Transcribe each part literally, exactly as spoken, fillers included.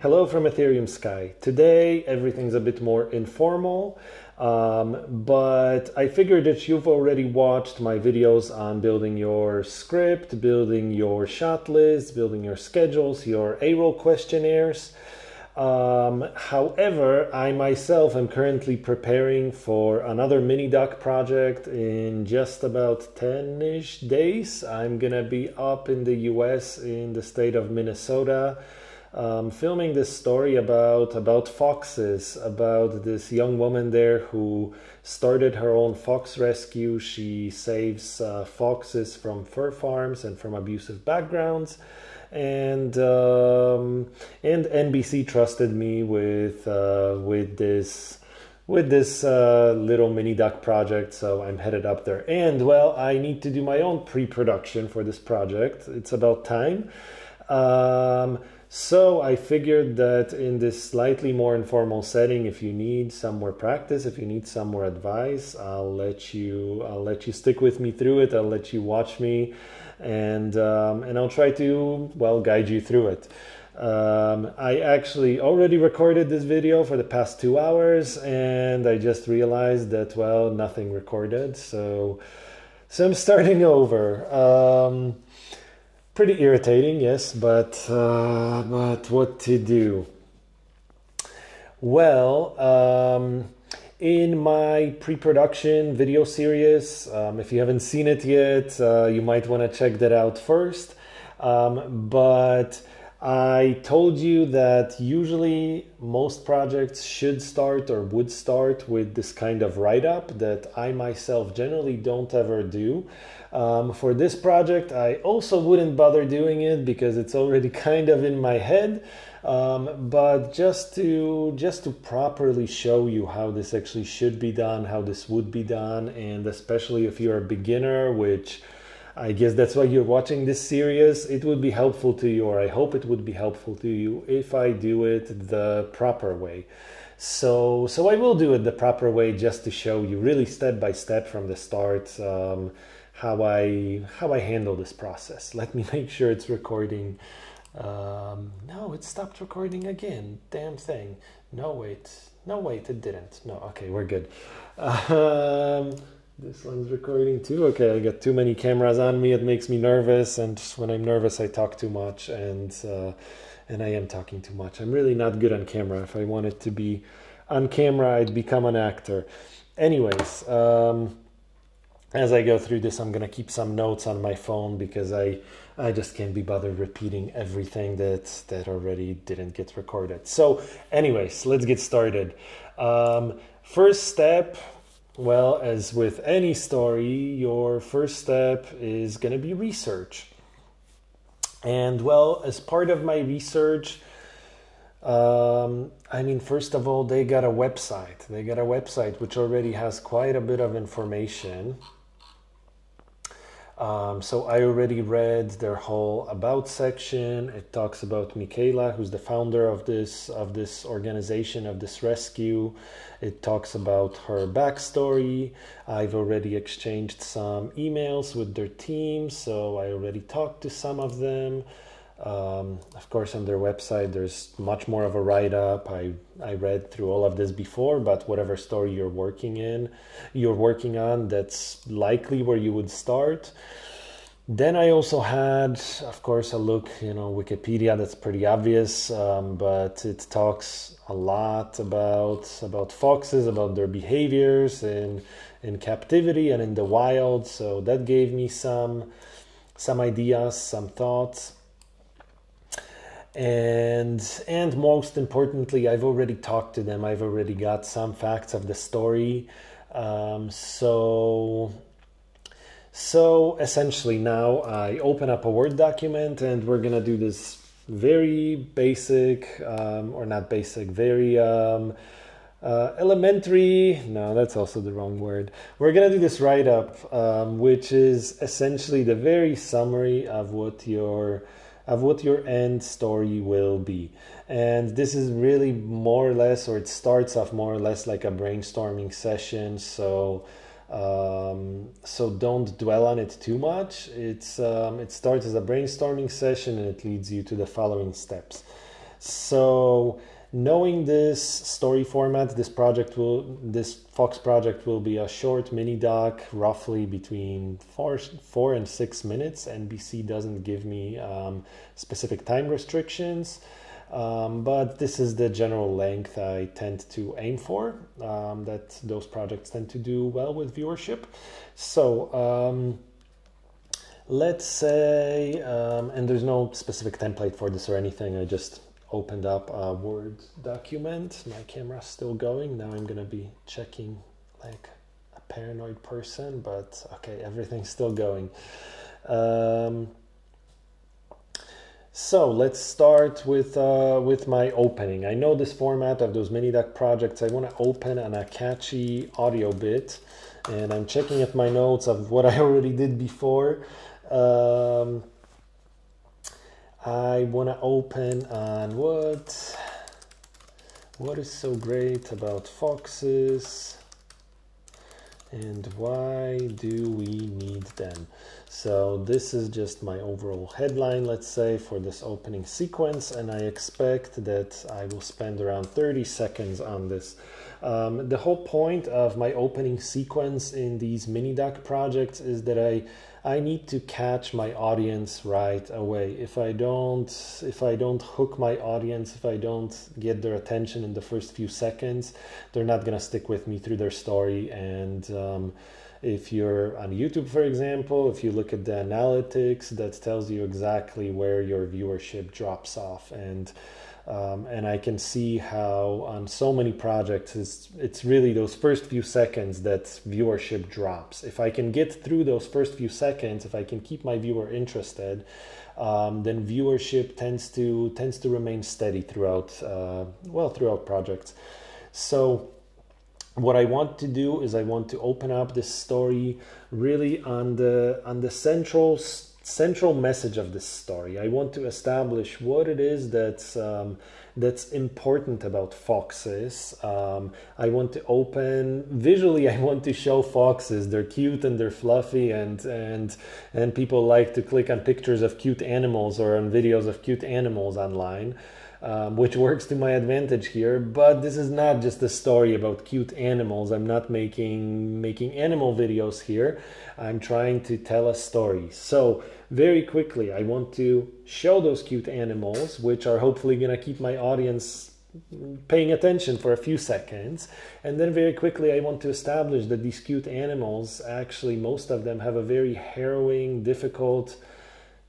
Hello from Etherium Sky. Today everything's a bit more informal, um, but I figured that you've already watched my videos on building your script, building your shot list, building your schedules, your A-roll questionnaires. Um, however, I myself am currently preparing for another mini-doc project in just about ten-ish days. I'm gonna be up in the U S in the state of Minnesota, Um, filming this story about about foxes, about this young woman there who started her own fox rescue. She saves uh, foxes from fur farms and from abusive backgrounds, and um, and N B C trusted me with uh, with this with this uh, little mini doc project, so I'm headed up there. And well, I need to do my own pre-production for this project. It's about time. Um, So I figured that in this slightly more informal setting, if you need some more practice, if you need some more advice, I'll let you, I'll let you stick with me through it. I'll let you watch me, and um, and I'll try to, well, guide you through it. Um, I actually already recorded this video for the past two hours, and I just realized that, well, nothing recorded. So, so I'm starting over. Um, Pretty irritating, yes, but uh, but what to do? Well, um, in my pre-production video series, um, if you haven't seen it yet, uh, you might want to check that out first. Um, but I told you that usually most projects should start or would start with this kind of write-up that I myself generally don't ever do. Um, for this project, I also wouldn't bother doing it because it's already kind of in my head. Um, but just to just to properly show you how this actually should be done, how this would be done, and especially if you're a beginner, which I guess that's why you're watching this series, it would be helpful to you, or I hope it would be helpful to you, if I do it the proper way. So, so I will do it the proper way just to show you really step by step from the start um, how I how I handle this process. Let me make sure it's recording. Um, no, it stopped recording again. Damn thing. No, wait. No, wait, it didn't. No, okay, we're good. Um, This one's recording too. Okay, I got too many cameras on me. It makes me nervous, and when I'm nervous, I talk too much, and uh, and I am talking too much. I'm really not good on camera. If I wanted to be on camera, I'd become an actor. Anyways, um, as I go through this, I'm gonna keep some notes on my phone because I I just can't be bothered repeating everything that that already didn't get recorded. So, anyways, let's get started. Um, first step. Well, as with any story, your first step is going to be research. And well, as part of my research, um, I mean, first of all, they got a website. They got a website which already has quite a bit of information. Um, so I already read their whole about section. It talks about Mikayla, who's the founder of this of this organization, of this rescue. It talks about her backstory. I've already exchanged some emails with their team, so I already talked to some of them. Um, of course, on their website, there's much more of a write-up. I, I read through all of this before, but whatever story you're working in, you're working on, that's likely where you would start. Then I also had, of course, a look, you know, Wikipedia, that's pretty obvious, um, but it talks a lot about, about foxes, about their behaviors in, in captivity and in the wild. So that gave me some, some ideas, some thoughts. And and most importantly, I've already talked to them. I've already got some facts of the story. Um, so, so essentially now I open up a Word document, and we're going to do this very basic, um, or not basic, very um, uh, elementary. No, that's also the wrong word. We're going to do this write-up, um, which is essentially the very summary of what your... of what your end story will be. And this is really more or less, or it starts off more or less like a brainstorming session. So um, so don't dwell on it too much. It's um, it starts as a brainstorming session, and it leads you to the following steps. So knowing this story format, this project will, this Fox project will be a short mini doc, roughly between four, four and six minutes. N B C doesn't give me um, specific time restrictions. Um, but this is the general length I tend to aim for, um, that those projects tend to do well with viewership. So um, let's say, um, and there's no specific template for this or anything, I just opened up a Word document. My camera's still going, now I'm gonna be checking like a paranoid person, but okay, everything's still going. Um, So let's start with, uh, with my opening. I know this format of those mini doc projects. I want to open on a catchy audio bit, and I'm checking at my notes of what I already did before. Um, I want to open on what, what is so great about foxes and why do we need them. So this is just my overall headline, let's say, for this opening sequence, and I expect that I will spend around thirty seconds on this. Um, the whole point of my opening sequence in these mini doc projects is that I I need to catch my audience right away. If I don't if I don't hook my audience, if I don't get their attention in the first few seconds, they're not gonna stick with me through their story. And um, if you're on YouTube, for example, if you look at the analytics, that tells you exactly where your viewership drops off. And Um, and I can see how on so many projects, it's, it's really those first few seconds that viewership drops. If I can get through those first few seconds, if I can keep my viewer interested, um, then viewership tends to, tends to remain steady throughout, uh, well, throughout projects. So what I want to do is I want to open up this story really on the, on the central story. Central message of this story. I want to establish what it is that's um, that's important about foxes. Um, I want to open visually. I want to show foxes. They're cute and they're fluffy, and and and people like to click on pictures of cute animals or on videos of cute animals online, um, which works to my advantage here. But this is not just a story about cute animals. I'm not making making animal videos here. I'm trying to tell a story. So very quickly, I want to show those cute animals, which are hopefully going to keep my audience paying attention for a few seconds. And then very quickly, I want to establish that these cute animals, actually, most of them have a very harrowing, difficult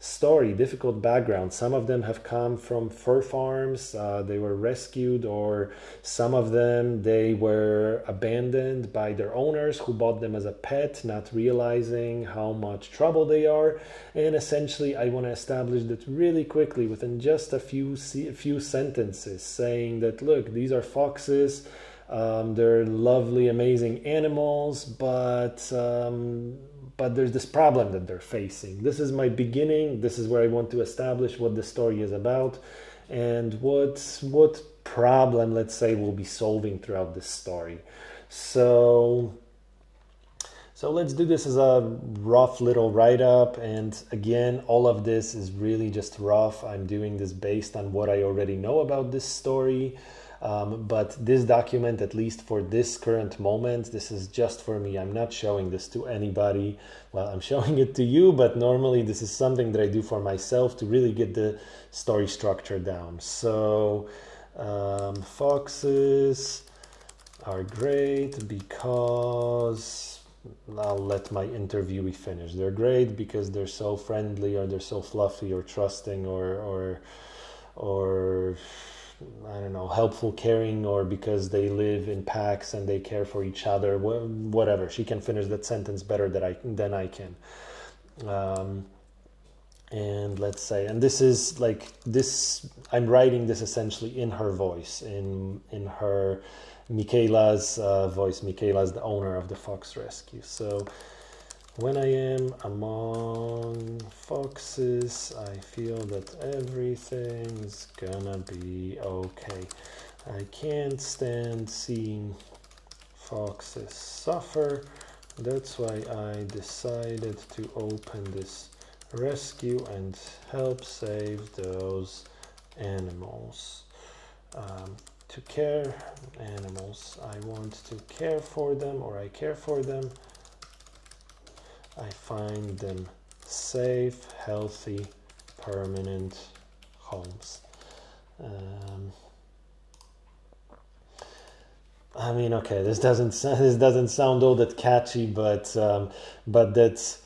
story, difficult background. Some of them have come from fur farms, uh, they were rescued, or some of them, they were abandoned by their owners who bought them as a pet, not realizing how much trouble they are. And essentially, I want to establish that really quickly within just a few, a few sentences, saying that, look, these are foxes. Um, they're lovely, amazing animals, but um, but there's this problem that they're facing. This is my beginning. This is where I want to establish what the story is about and what, what problem, let's say, we'll be solving throughout this story. So, so let's do this as a rough little write-up. And again, all of this is really just rough. I'm doing this based on what I already know about this story. Um, but this document, at least for this current moment, this is just for me. I'm not showing this to anybody. Well, I'm showing it to you, but normally this is something that I do for myself to really get the story structure down. So um, foxes are great because... I'll let my interviewee finish. They're great because they're so friendly, or they're so fluffy or trusting, or... or, or I don't know, helpful, caring, or because they live in packs and they care for each other, whatever. She can finish that sentence better than I, than I can. Um, and let's say, and this is like this, I'm writing this essentially in her voice, in, in her, Mikayla's uh, voice. Mikayla's the owner of the fox rescue. So when I am among foxes, I feel that everything's gonna be okay. I can't stand seeing foxes suffer. That's why I decided to open this rescue and help save those animals. Um, to care animals, I want to care for them, or I care for them. I find them safe, healthy, permanent homes. Um, I mean, okay, this doesn't this doesn't sound all that catchy, but um, but that's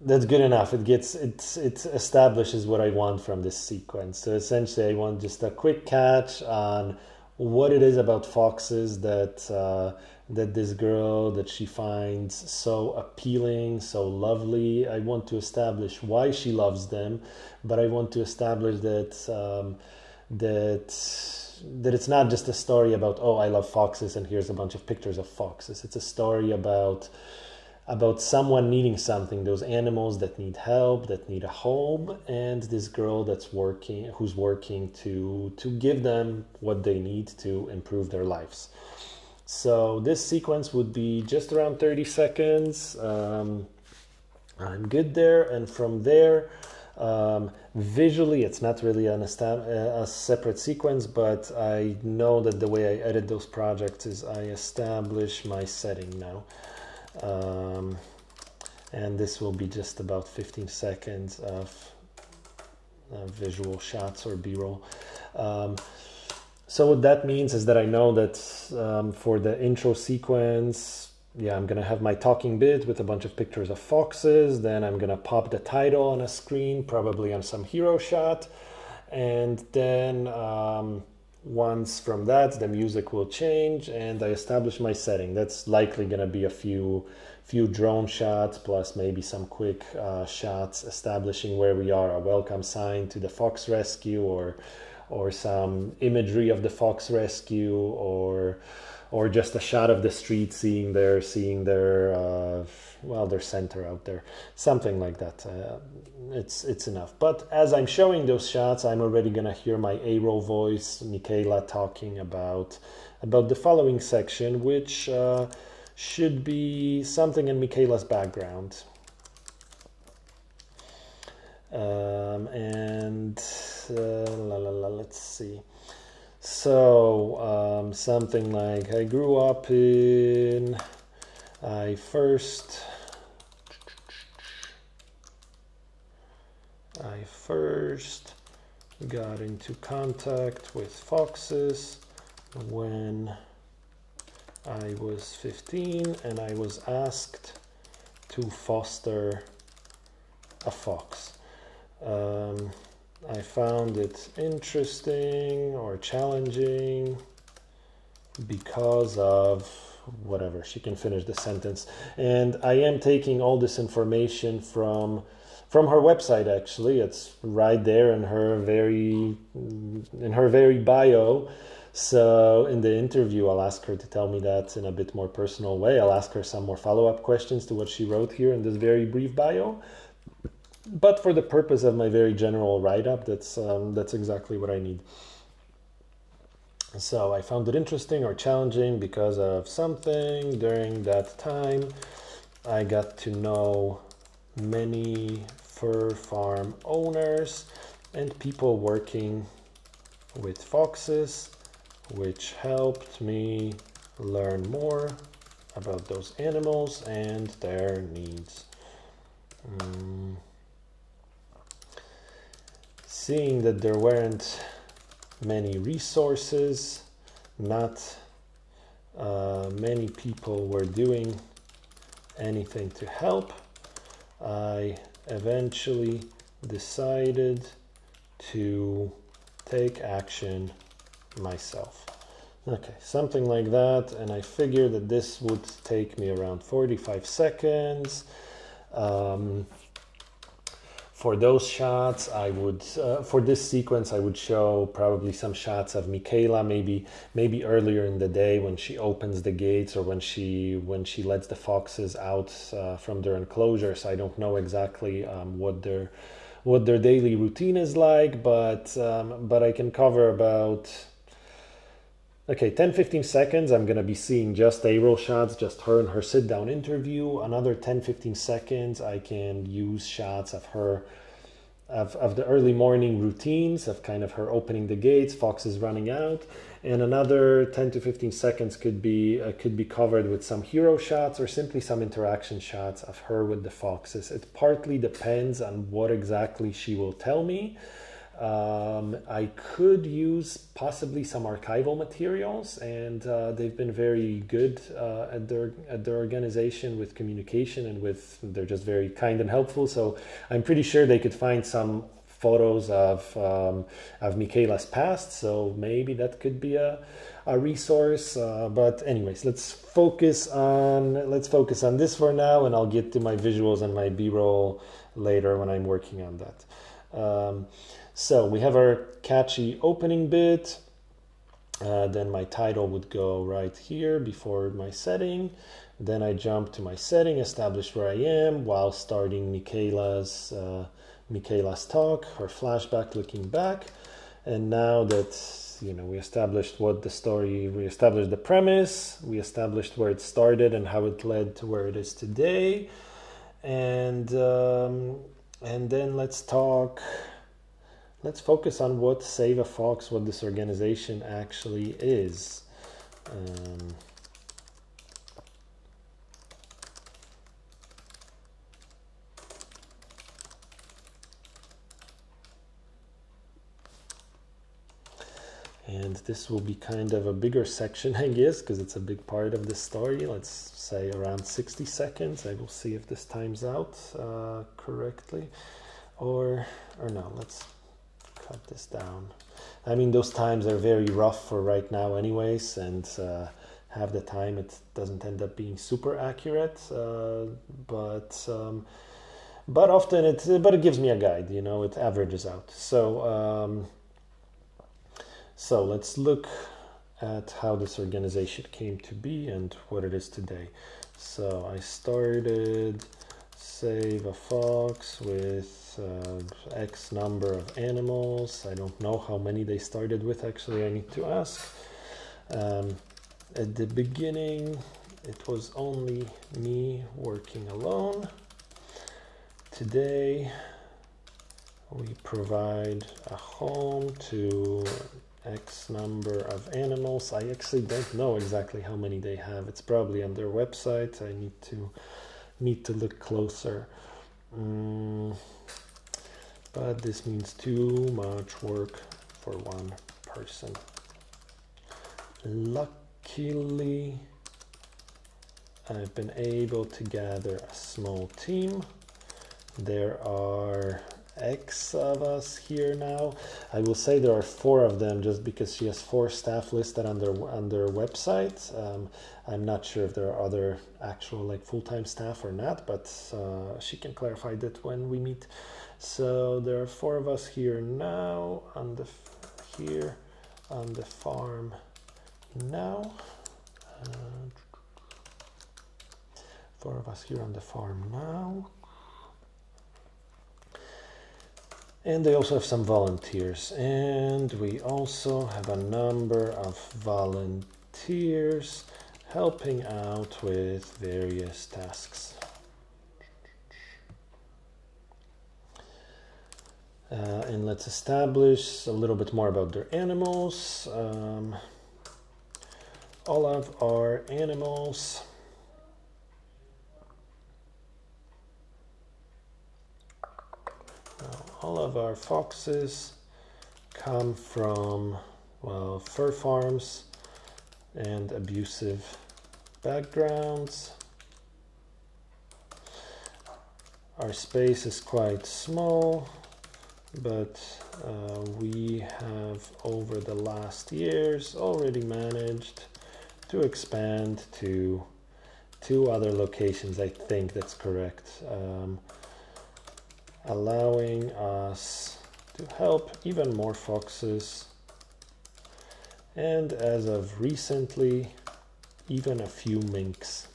that's good enough. It gets it it establishes what I want from this sequence. So essentially, I want just a quick catch on what it is about foxes that uh, that this girl that she finds so appealing, so lovely. I want to establish why she loves them, but I want to establish that um, that. that it's not just a story about, oh, I love foxes and here's a bunch of pictures of foxes. It's a story about about someone needing something, those animals that need help, that need a home, and this girl that's working, who's working to to give them what they need to improve their lives. So this sequence would be just around thirty seconds. Um, I'm good there, and from there, Um, visually it's not really an a separate sequence, but I know that the way I edit those projects is I establish my setting now, um, and this will be just about fifteen seconds of uh, visual shots or b-roll. Um, so what that means is that I know that um, for the intro sequence, yeah, I'm gonna have my talking bit with a bunch of pictures of foxes, then I'm gonna pop the title on a screen, probably on some hero shot, and then um, once from that the music will change and I establish my setting. That's likely gonna be a few few drone shots plus maybe some quick uh, shots establishing where we are, a welcome sign to the fox rescue, or or some imagery of the fox rescue, or or just a shot of the street, seeing their, seeing their, uh, well, their center out there, something like that. Uh, it's it's enough. But as I'm showing those shots, I'm already gonna hear my A-roll voice, Mikayla, talking about about the following section, which uh, should be something in Mikayla's background. Um, and uh, la la la. Let's see. So um, something like, I grew up in, I first, I first got into contact with foxes when I was fifteen, and I was asked to foster a fox. Um, I found it interesting or challenging because of whatever. She can finish the sentence. And I am taking all this information from from her website, actually. It's right there in her very in her very bio. So in the interview, I'll ask her to tell me that in a bit more personal way. I'll ask her some more follow-up questions to what she wrote here in this very brief bio. But for the purpose of my very general write-up, that's um, that's exactly what I need. So I found it interesting or challenging because of something. During that time, I got to know many fur farm owners and people working with foxes, which helped me learn more about those animals and their needs. Mm. Seeing that there weren't many resources, not uh, many people were doing anything to help, I eventually decided to take action myself. Okay, something like that, and I figured that this would take me around forty-five seconds. Um, For those shots, I would, uh, for this sequence, I would show probably some shots of Mikayla, maybe maybe earlier in the day when she opens the gates, or when she when she lets the foxes out uh, from their enclosure. So I don't know exactly um, what their what their daily routine is like, but um, but I can cover about, okay, ten to fifteen seconds. I'm gonna be seeing just A-roll shots, just her and her sit-down interview. Another ten to fifteen seconds, I can use shots of her of, of the early morning routines of kind of her opening the gates, foxes running out, and another ten to fifteen seconds could be uh, could be covered with some hero shots or simply some interaction shots of her with the foxes. It partly depends on what exactly she will tell me. Um, I could use possibly some archival materials, and uh, they've been very good uh, at their at their organization with communication, and with they're just very kind and helpful. So I'm pretty sure they could find some photos of um, of Mikayla's past. So maybe that could be a a resource. Uh, but anyways, let's focus on let's focus on this for now, and I'll get to my visuals and my B-roll later when I'm working on that. Um, So we have our catchy opening bit, uh, then my title would go right here before my setting. Then I jump to my setting, establish where I am while starting Mikayla's, uh, Mikayla's talk, her flashback looking back. And now that, you know, we established what the story, we established the premise, we established where it started and how it led to where it is today. And, um, and then let's talk... Let's focus on what Save a Fox, what this organization actually is. Um, and this will be kind of a bigger section, I guess, because it's a big part of the story. Let's say around sixty seconds. I will see if this times out uh, correctly. Or, or no, let's... cut this down. I mean, those times are very rough for right now anyways, and uh, half the time it doesn't end up being super accurate, uh, but um, but often it but it gives me a guide, you know, it averages out. So um, so let's look at how this organization came to be and what it is today. So I started Save a Fox with Uh, X number of animals. I don't know how many they started with, actually. I need to ask. Um, at the beginning, it was only me working alone. Today, we provide a home to X number of animals. I actually don't know exactly how many they have. It's probably on their website. I need to need to look closer. Um, But this means too much work for one person. Luckily, I've been able to gather a small team. There are X of us here now. I will say there are four of them just because she has four staff listed on their, on their website. Um, I'm not sure if there are other actual like full-time staff or not, but uh, she can clarify that when we meet. So there are four of us here now on the here on the farm now. Uh, four of us here on the farm now, and they also have some volunteers, and we also have a number of volunteers helping out with various tasks. Uh, and let's establish a little bit more about their animals. Um, all of our animals now, all of our foxes come from, well, fur farms and abusive backgrounds. Our space is quite small, but uh, we have over the last years already managed to expand to two other locations. I think that's correct, um, allowing us to help even more foxes, and as of recently, even a few minks.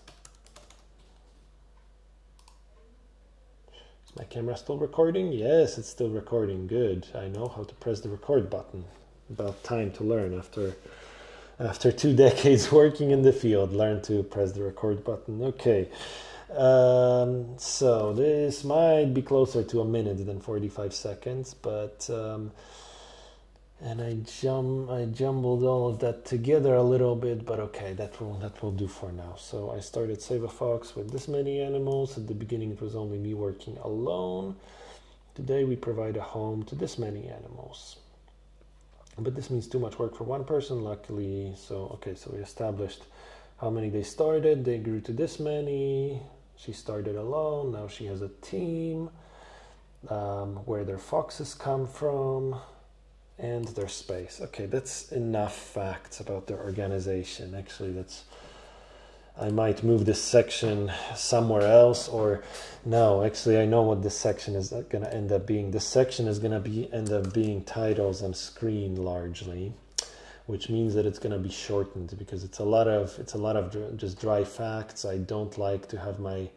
My camera still recording? Yes, it's still recording. Good. I know how to press the record button. About time to learn after after two decades working in the field. Learn to press the record button. Okay. Um, so this might be closer to a minute than forty-five seconds, but um, and I jum I jumbled all of that together a little bit, but okay, that will that will do for now. So I started Save a Fox with this many animals. At the beginning it was only me working alone. Today we provide a home to this many animals. But this means too much work for one person, luckily. So okay, so we established how many they started, they grew to this many. She started alone, now she has a team, um, where their foxes come from, and their space. Okay, that's enough facts about their organization. Actually, that's, I might move this section somewhere else, or no, actually I know what this section is gonna end up being. This section is gonna be end up being titles on screen largely, which means that it's going to be shortened because it's a lot of it's a lot of dr just dry facts. I don't like to have my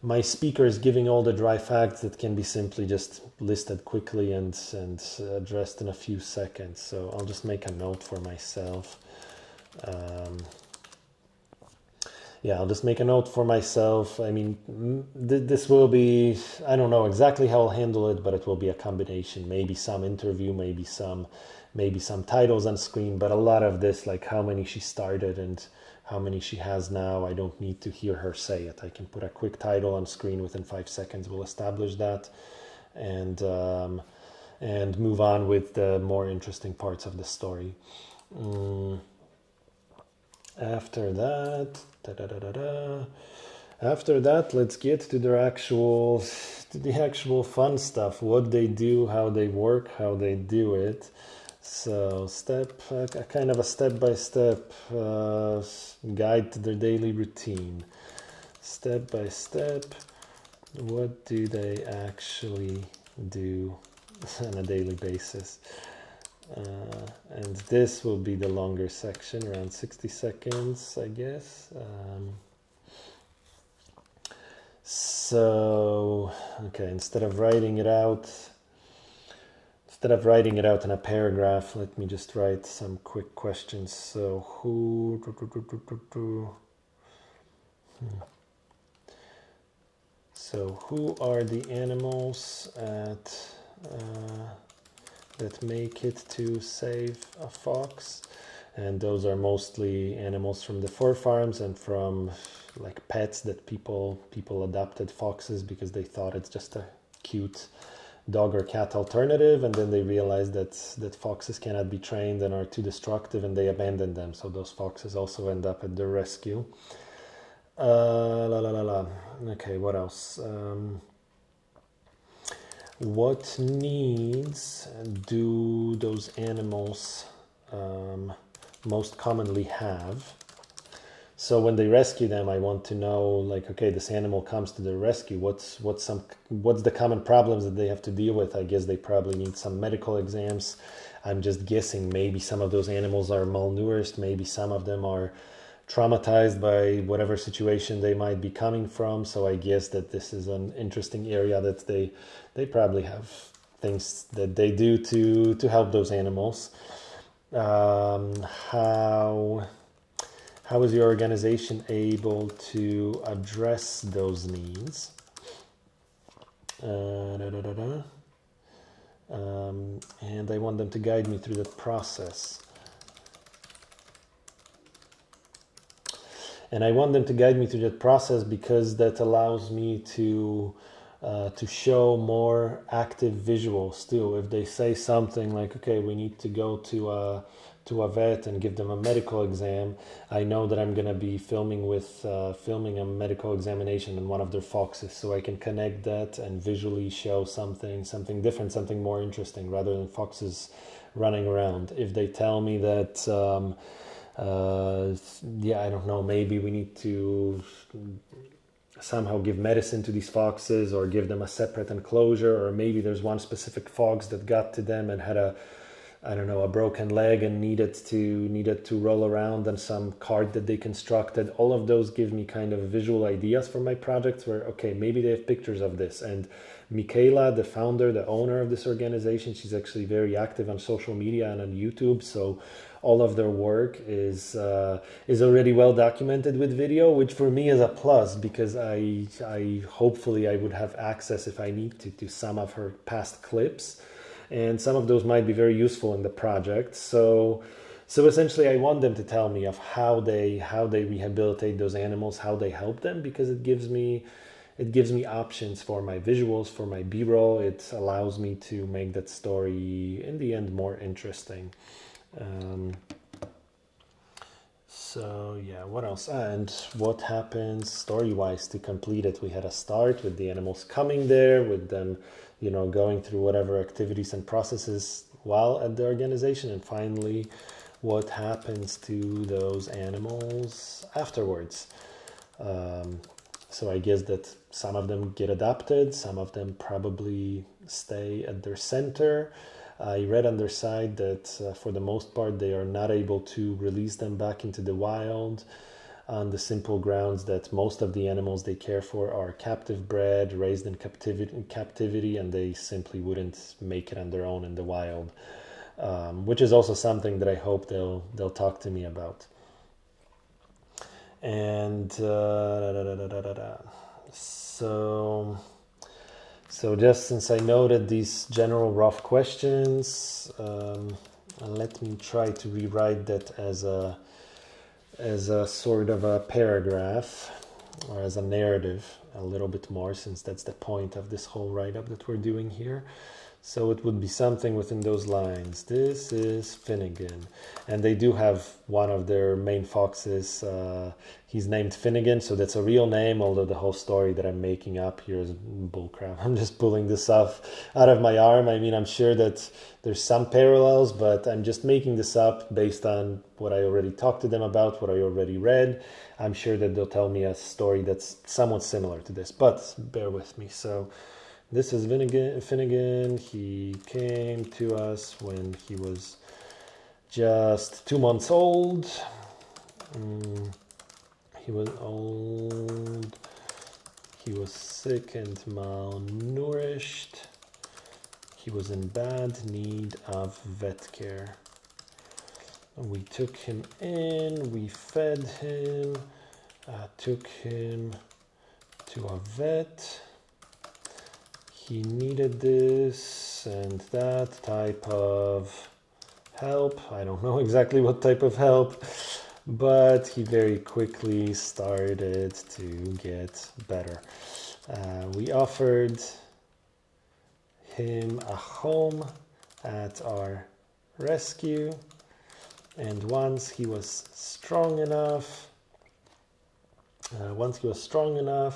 my speakers giving all the dry facts that can be simply just listed quickly and and addressed in a few seconds. So I'll just make a note for myself. Um, yeah, I'll just make a note for myself. I mean, th this will be, I don't know exactly how I'll handle it, but it will be a combination. Maybe some interview, maybe some. maybe some titles on screen, but a lot of this, like how many she started and how many she has now, I don't need to hear her say it. I can put a quick title on screen within five seconds, we'll establish that, and, um, and move on with the more interesting parts of the story. Um, after that, da da da da da. After that, let's get to their actual, to the actual fun stuff, what they do, how they work, how they do it. So step, uh, kind of a step-by-step uh, guide to their daily routine. Step-by-step, what do they actually do on a daily basis? Uh, and this will be the longer section, around sixty seconds, I guess. Um, so, okay, instead of writing it out, Instead of writing it out in a paragraph, let me just write some quick questions. So who, do, do, do, do, do. Hmm. So who are the animals at, uh, that make it to Save a Fox? And those are mostly animals from the fur farms and from like pets that people, people adopted foxes because they thought it's just a cute dog or cat alternative, and then they realized that that foxes cannot be trained and are too destructive, and they abandon them. So those foxes also end up at the rescue. Uh, la la la la. Okay, what else? Um, what needs do those animals um, most commonly have? So when they rescue them, I want to know, like, okay, this animal comes to the rescue. What's what's some what's the common problems that they have to deal with? I guess they probably need some medical exams. I'm just guessing. Maybe some of those animals are malnourished. Maybe some of them are traumatized by whatever situation they might be coming from. So I guess that this is an interesting area that they they probably have things that they do to to help those animals. Um, how. How is your organization able to address those needs? Uh, da, da, da, da. Um, and I want them to guide me through the process. And I want them to guide me through that process because that allows me to uh, to show more active visuals too. If they say something like, okay, we need to go to a to a vet and give them a medical exam, I know that I'm going to be filming with uh, filming a medical examination in one of their foxes, so I can connect that and visually show something something different, something more interesting, rather than foxes running around. If they tell me that um, uh, yeah, I don't know, maybe we need to somehow give medicine to these foxes or give them a separate enclosure, or maybe there's one specific fox that got to them and had a I don't know, a broken leg and needed to needed to roll around on some cart that they constructed. All of those give me kind of visual ideas for my projects where, okay, maybe they have pictures of this, and Mikayla, the founder, the owner of this organization, she's actually very active on social media and on YouTube, so all of their work is uh, is already well documented with video, which for me is a plus, because I, I hopefully I would have access if I need to to some of her past clips, and some of those might be very useful in the project. So so essentially I want them to tell me of how they how they rehabilitate those animals, how they help them, because it gives me It gives me options for my visuals, for my B-roll. It allows me to make that story, in the end, more interesting. Um, so, yeah, what else? And what happens story-wise to complete it? We had a start with the animals coming there, with them, you know, going through whatever activities and processes while at the organization, and finally, what happens to those animals afterwards? Um, So I guess that some of them get adopted, some of them probably stay at their center. I read on their side that uh, for the most part they are not able to release them back into the wild on the simple grounds that most of the animals they care for are captive bred, raised in captivity, in captivity and they simply wouldn't make it on their own in the wild, um, which is also something that I hope they'll, they'll talk to me about. And uh, da, da, da, da, da, da. so so just since I noted these general rough questions, um, let me try to rewrite that as a as a sort of a paragraph or as a narrative a little bit more, since that's the point of this whole write-up that we're doing here. So it would be something within those lines. This is Finnegan. And they do have one of their main foxes. Uh, he's named Finnegan, so that's a real name, although the whole story that I'm making up here is bullcrap. I'm just pulling this off out of my arm. I mean, I'm sure that there's some parallels, but I'm just making this up based on what I already talked to them about, what I already read. I'm sure that they'll tell me a story that's somewhat similar to this, but bear with me. So. This is Finnegan. He came to us when he was just two months old. Um, he was old. He was sick and malnourished. He was in bad need of vet care. We took him in. We fed him. Uh, took him to a vet. He needed this and that type of help. I don't know exactly what type of help, but he very quickly started to get better. Uh, we offered him a home at our rescue, and once he was strong enough, uh, once he was strong enough,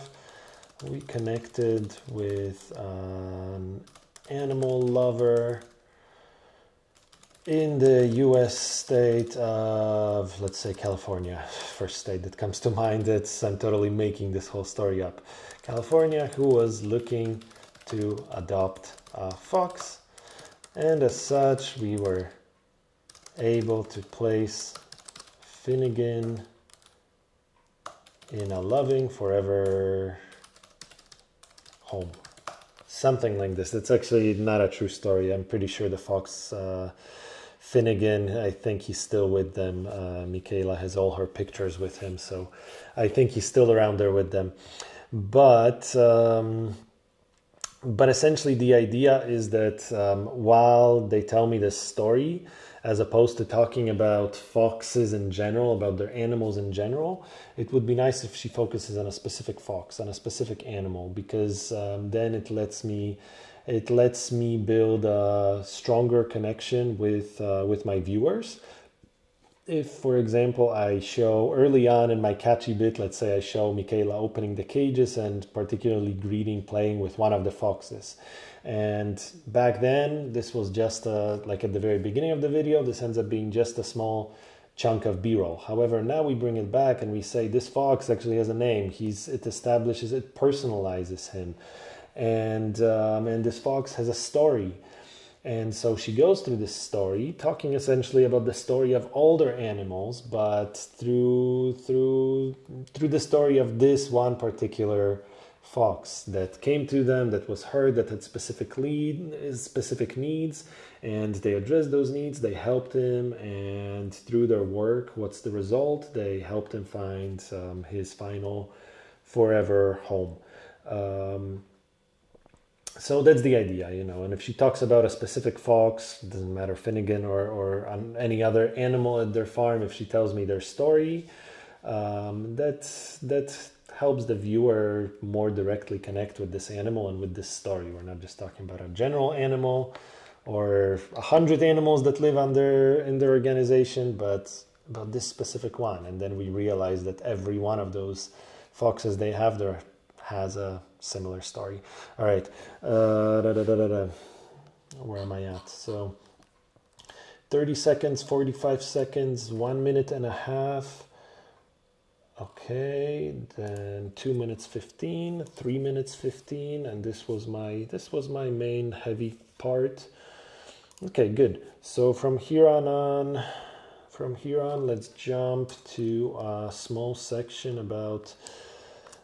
we connected with an animal lover in the U S state of, let's say, California. First state that comes to mind. It's, I'm totally making this whole story up. California, who was looking to adopt a fox. And as such, we were able to place Finnegan in a loving, forever home. Something like this. It's actually not a true story. I'm pretty sure the fox uh, Finnegan, I think he's still with them. Uh, Mikayla has all her pictures with him, so I think he's still around there with them. But um, but essentially the idea is that um, while they tell me this story, as opposed to talking about foxes in general, about their animals in general, it would be nice if she focuses on a specific fox, on a specific animal, because um, then it lets me, it lets me build a stronger connection with uh, with my viewers. If, for example, I show early on in my catchy bit, let's say I show Mikayla opening the cages and particularly greeting, playing with one of the foxes. And back then, this was just a, like at the very beginning of the video, this ends up being just a small chunk of B-roll. However, now we bring it back and we say this fox actually has a name. He's, it establishes, it personalizes him. And, um, and this fox has a story. And so she goes through this story, talking essentially about the story of older animals, but through through through the story of this one particular fox that came to them, that was heard, that had specific lead, specific needs, and they addressed those needs, they helped him, and through their work, what's the result? They helped him find um, his final forever home. Um, so that's the idea, you know, and if she talks about a specific fox, it doesn't matter, Finnegan or, or any other animal at their farm, if she tells me their story, um, that's... that's helps the viewer more directly connect with this animal and with this story. We're not just talking about a general animal or a hundred animals that live under in the organization, but about this specific one. And then we realize that every one of those foxes they have there has a similar story. All right, uh, da, da, da, da, da. Where am I at? So thirty seconds, forty-five seconds, one minute and a half. Okay, then two minutes fifteen, three minutes fifteen, and this was my this was my main heavy part. Okay, good. So from here on on from here on let's jump to a small section about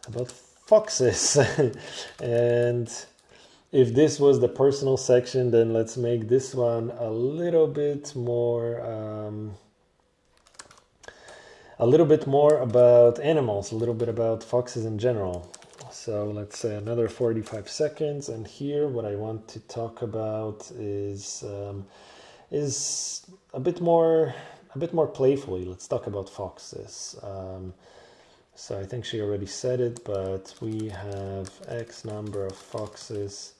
about foxes. And if this was the personal section, then let's make this one a little bit more um a little bit more about animals, a little bit about foxes in general. So let's say another forty-five seconds, and here what I want to talk about is um, is a bit more a bit more playfully. Let's talk about foxes. Um, so I think she already said it, but we have X number of foxes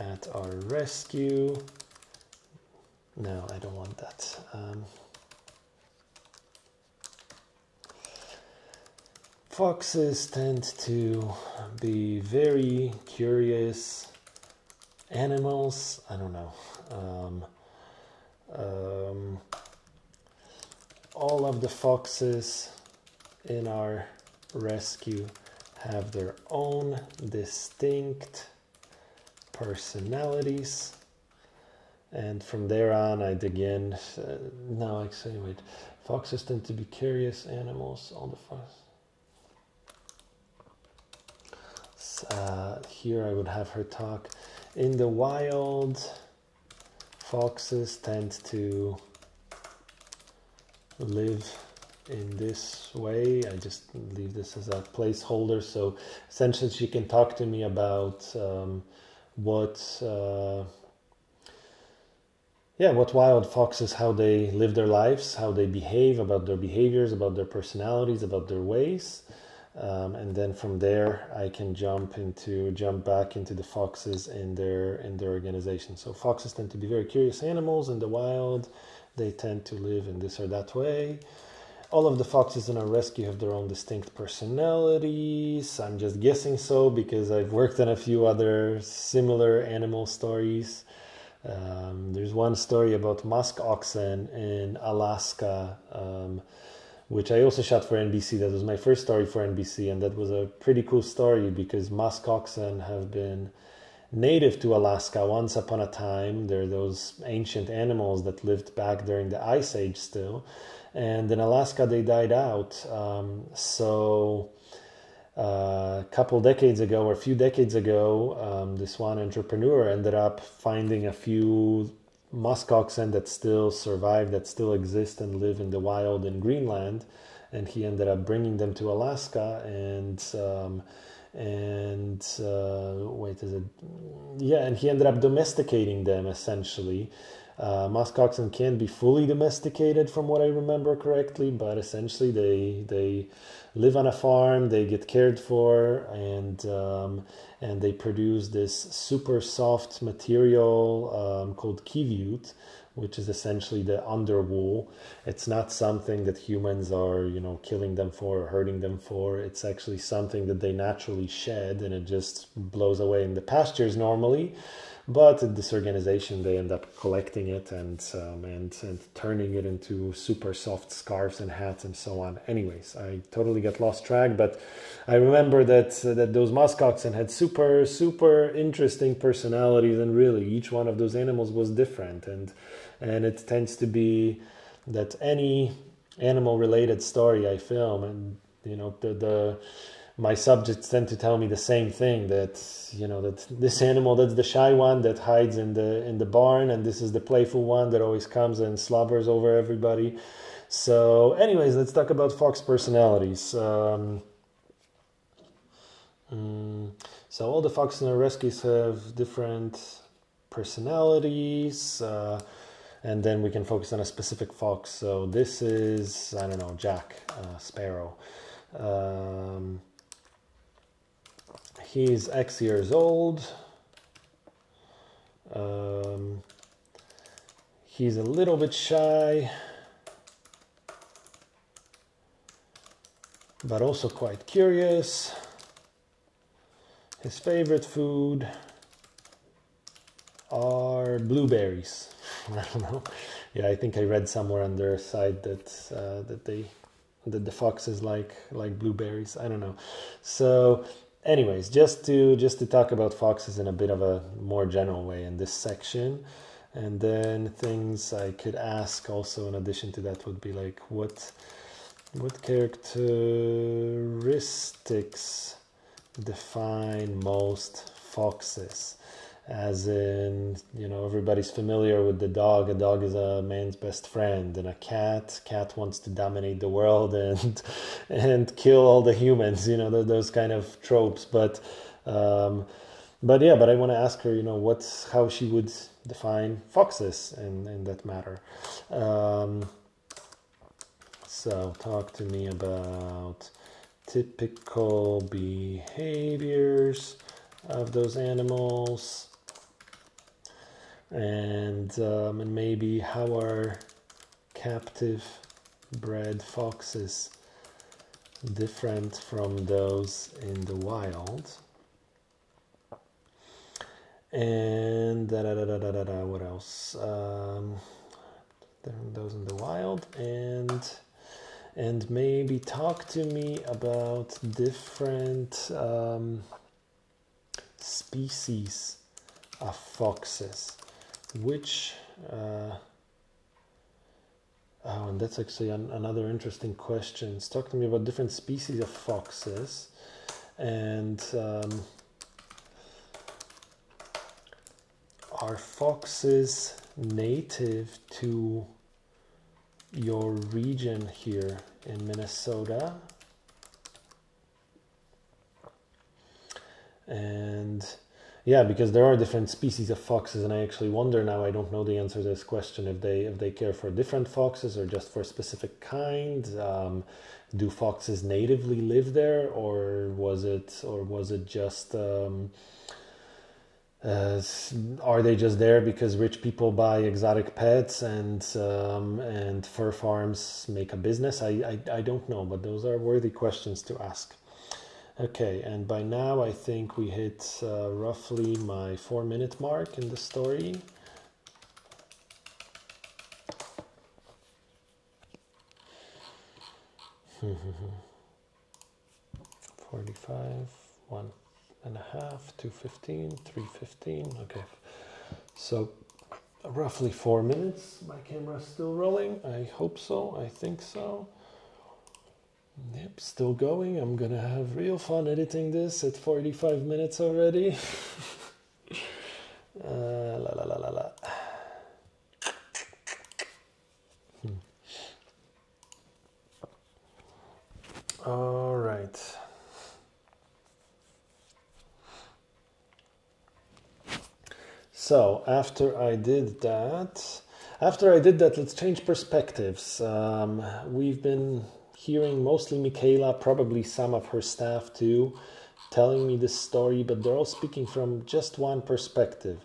at our rescue. No, I don't want that. Um, Foxes tend to be very curious animals. I don't know. Um, um, all of the foxes in our rescue have their own distinct personalities. And from there on, I dig in. Uh, no, actually, wait. Foxes tend to be curious animals. All the foxes. Uh, here I would have her talk. In the wild, foxes tend to live in this way. I just leave this as a placeholder. So essentially she can talk to me about um, what, uh, yeah, what wild foxes, how they live their lives, how they behave, about their behaviors, about their personalities, about their ways. Um, and then from there, I can jump into jump back into the foxes in their in their organization. So foxes tend to be very curious animals in the wild. They tend to live in this or that way. All of the foxes in our rescue have their own distinct personalities. I'm just guessing so because I've worked on a few other similar animal stories. Um, there's one story about musk oxen in Alaska. Um, which I also shot for N B C. That was my first story for N B C, and that was a pretty cool story because musk oxen have been native to Alaska once upon a time. They're those ancient animals that lived back during the Ice Age still, and in Alaska they died out. Um, so uh, a couple decades ago, or a few decades ago, um, this one entrepreneur ended up finding a few musk oxen that still survive, that still exist and live in the wild in Greenland, and he ended up bringing them to Alaska. And um, and uh, wait, is it? Yeah, and he ended up domesticating them essentially. Uh, musk oxen can't be fully domesticated, from what I remember correctly, but essentially they they live on a farm, they get cared for, and um, and they produce this super soft material um, called kiviut, which is essentially the underwool. It's not something that humans are, you know, killing them for or hurting them for. It's actually something that they naturally shed, and it just blows away in the pastures normally. But in this organization, they end up collecting it and, um, and and turning it into super soft scarves and hats and so on. Anyways, I totally got lost track, but I remember that uh, that those musk oxen had super super interesting personalities, and really each one of those animals was different. And and it tends to be that any animal related story I film, and you know the the my subjects tend to tell me the same thing, that, you know, that this animal, that's the shy one that hides in the in the barn, and this is the playful one that always comes and slobbers over everybody. So anyways, let's talk about fox personalities. Um, um, so all the fox and rescues have different personalities, uh, and then we can focus on a specific fox. So this is, I don't know, Jack uh, Sparrow. Um, he's X years old. Um, he's a little bit shy, but also quite curious. His favorite food are blueberries. I don't know. Yeah, I think I read somewhere on their site that uh, that they that the foxes like like blueberries. I don't know. So anyways, just to just to talk about foxes in a bit of a more general way in this section. And then things I could ask also in addition to that would be like, what what characteristics define most foxes? As in, you know, everybody's familiar with the dog. A dog is a man's best friend, and a cat. Cat wants to dominate the world and and kill all the humans. You know, those kind of tropes. But um, but yeah, but I want to ask her, you know, what's how she would define foxes in in that matter. Um, so talk to me about typical behaviors of those animals. And, um, and maybe how are captive bred foxes different from those in the wild? And da da da da da da, da what else? Um, those in the wild, and and maybe talk to me about different um, species of foxes. Which, uh, oh, and that's actually an, another interesting question. It's talking to me about different species of foxes, and um, are foxes native to your region here in Minnesota? And yeah, because there are different species of foxes, and I actually wonder now, I don't know the answer to this question, if they if they care for different foxes or just for a specific kind. Um, do foxes natively live there, or was it or was it just um, uh, are they just there because rich people buy exotic pets and um, and fur farms make a business? I, I I don't know, but those are worthy questions to ask. Okay, and by now I think we hit uh, roughly my four minute mark in the story. forty-five, one and a half, two fifteen, three fifteen, okay. So roughly four minutes. My camera's still rolling. I hope so, I think so. Yep, still going. I'm gonna have real fun editing this at forty-five minutes already. uh, la la la la la. Hmm. All right. So after I did that, after I did that, let's change perspectives. Um, we've been hearing mostly Mikayla, probably some of her staff too, telling me this story, but they're all speaking from just one perspective.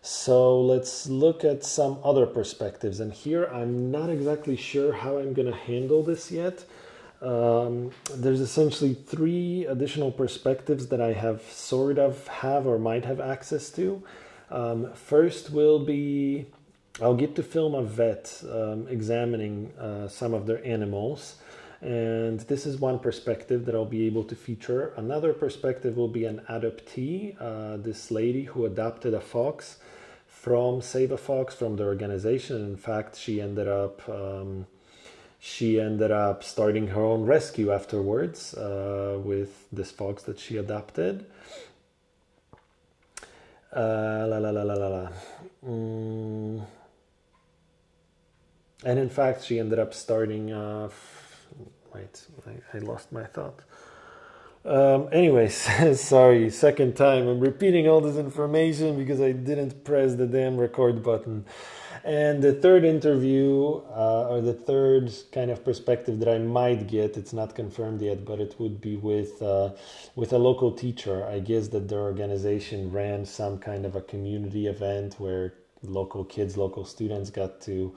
So let's look at some other perspectives. And here I'm not exactly sure how I'm going to handle this yet. Um, there's essentially three additional perspectives that I have sort of have or might have access to. Um, first will be, I'll get to film a vet um, examining uh, some of their animals. And this is one perspective that I'll be able to feature. Another perspective will be an adoptee, uh, this lady who adopted a fox from Save a Fox, from the organization. In fact, she ended up um, She ended up starting her own rescue afterwards uh, with this fox that she adopted. Uh, la la la la la la. Mm. And in fact, she ended up starting. Uh, wait, I, I lost my thought. Um, anyways, sorry, second time. I'm repeating all this information because I didn't press the damn record button. And the third interview, uh, or the third kind of perspective that I might get, it's not confirmed yet, but it would be with, uh, with a local teacher. I guess that their organization ran some kind of a community event where local kids, local students got to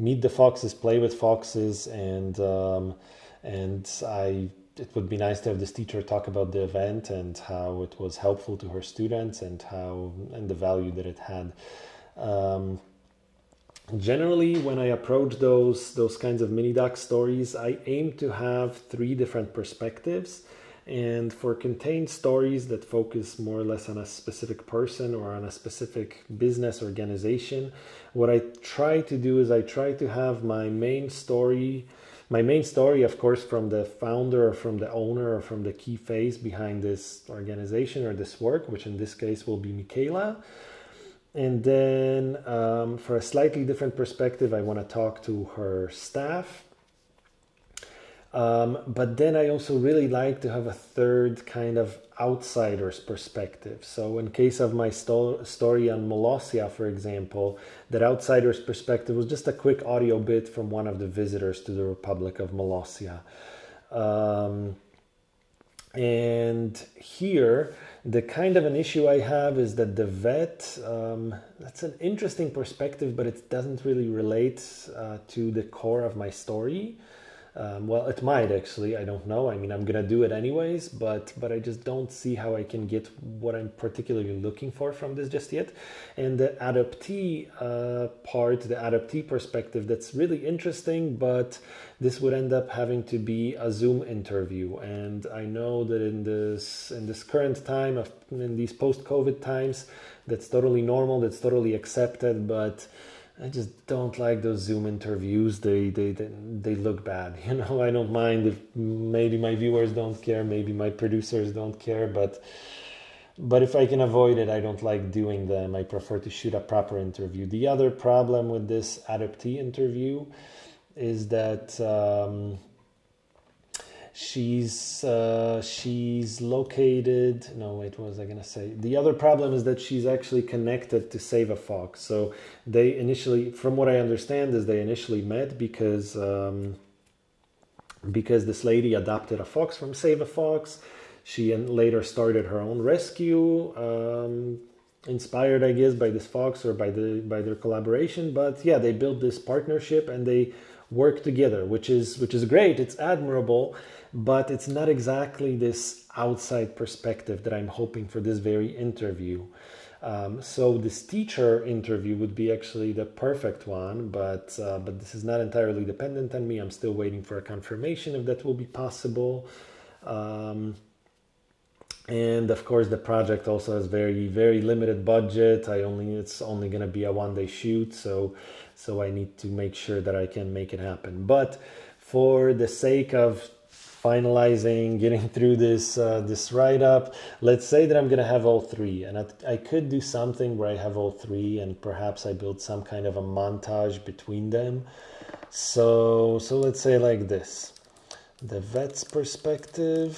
meet the foxes, play with foxes, and, um, and I... it would be nice to have this teacher talk about the event and how it was helpful to her students and how and the value that it had. Um, generally, when I approach those those kinds of mini doc stories, I aim to have three different perspectives. And for contained stories that focus more or less on a specific person or on a specific business organization, what I try to do is I try to have my main story. My main story, of course, from the founder or from the owner or from the key face behind this organization or this work, which in this case will be Mikayla. And then um, for a slightly different perspective, I want to talk to her staff. Um, but then I also really like to have a third kind of outsider's perspective. So in case of my sto story on Molossia, for example, that outsider's perspective was just a quick audio bit from one of the visitors to the Republic of Molossia. Um, and here, the kind of an issue I have is that the vet, um, that's an interesting perspective, but it doesn't really relate uh, to the core of my story. Um, well, it might actually, I don't know. I mean, I'm going to do it anyways, but, but I just don't see how I can get what I'm particularly looking for from this just yet. And the adoptee uh, part, the adoptee perspective, that's really interesting, but this would end up having to be a Zoom interview. And I know that in this, in this current time, of, in these post-COVID times, that's totally normal, that's totally accepted, but I just don't like those Zoom interviews. They, they they they look bad, you know. I don't mind if maybe my viewers don't care, maybe my producers don't care, but but if I can avoid it, I don't like doing them. I prefer to shoot a proper interview. The other problem with this adoptee interview is that um, she's uh, she's located. No, wait, what was I gonna say? The other problem is that she's actually connected to Save a Fox. So they initially, from what I understand, is they initially met because um, because this lady adopted a fox from Save a Fox. She later started her own rescue, um, inspired, I guess, by this fox or by the by their collaboration. But yeah, they built this partnership and they work together, which is which is great. It's admirable. But it's not exactly this outside perspective that I'm hoping for this very interview. Um, so this teacher interview would be actually the perfect one, but, uh, but this is not entirely dependent on me. I'm still waiting for a confirmation if that will be possible. Um, and of course, the project also has very, very limited budget. I only, it's only going to be a one-day shoot, so, so I need to make sure that I can make it happen. But for the sake of finalizing, getting through this uh, this write-up, let's say that I'm gonna have all three, and I, I could do something where I have all three and perhaps I build some kind of a montage between them. So so let's say like this: the vet's perspective,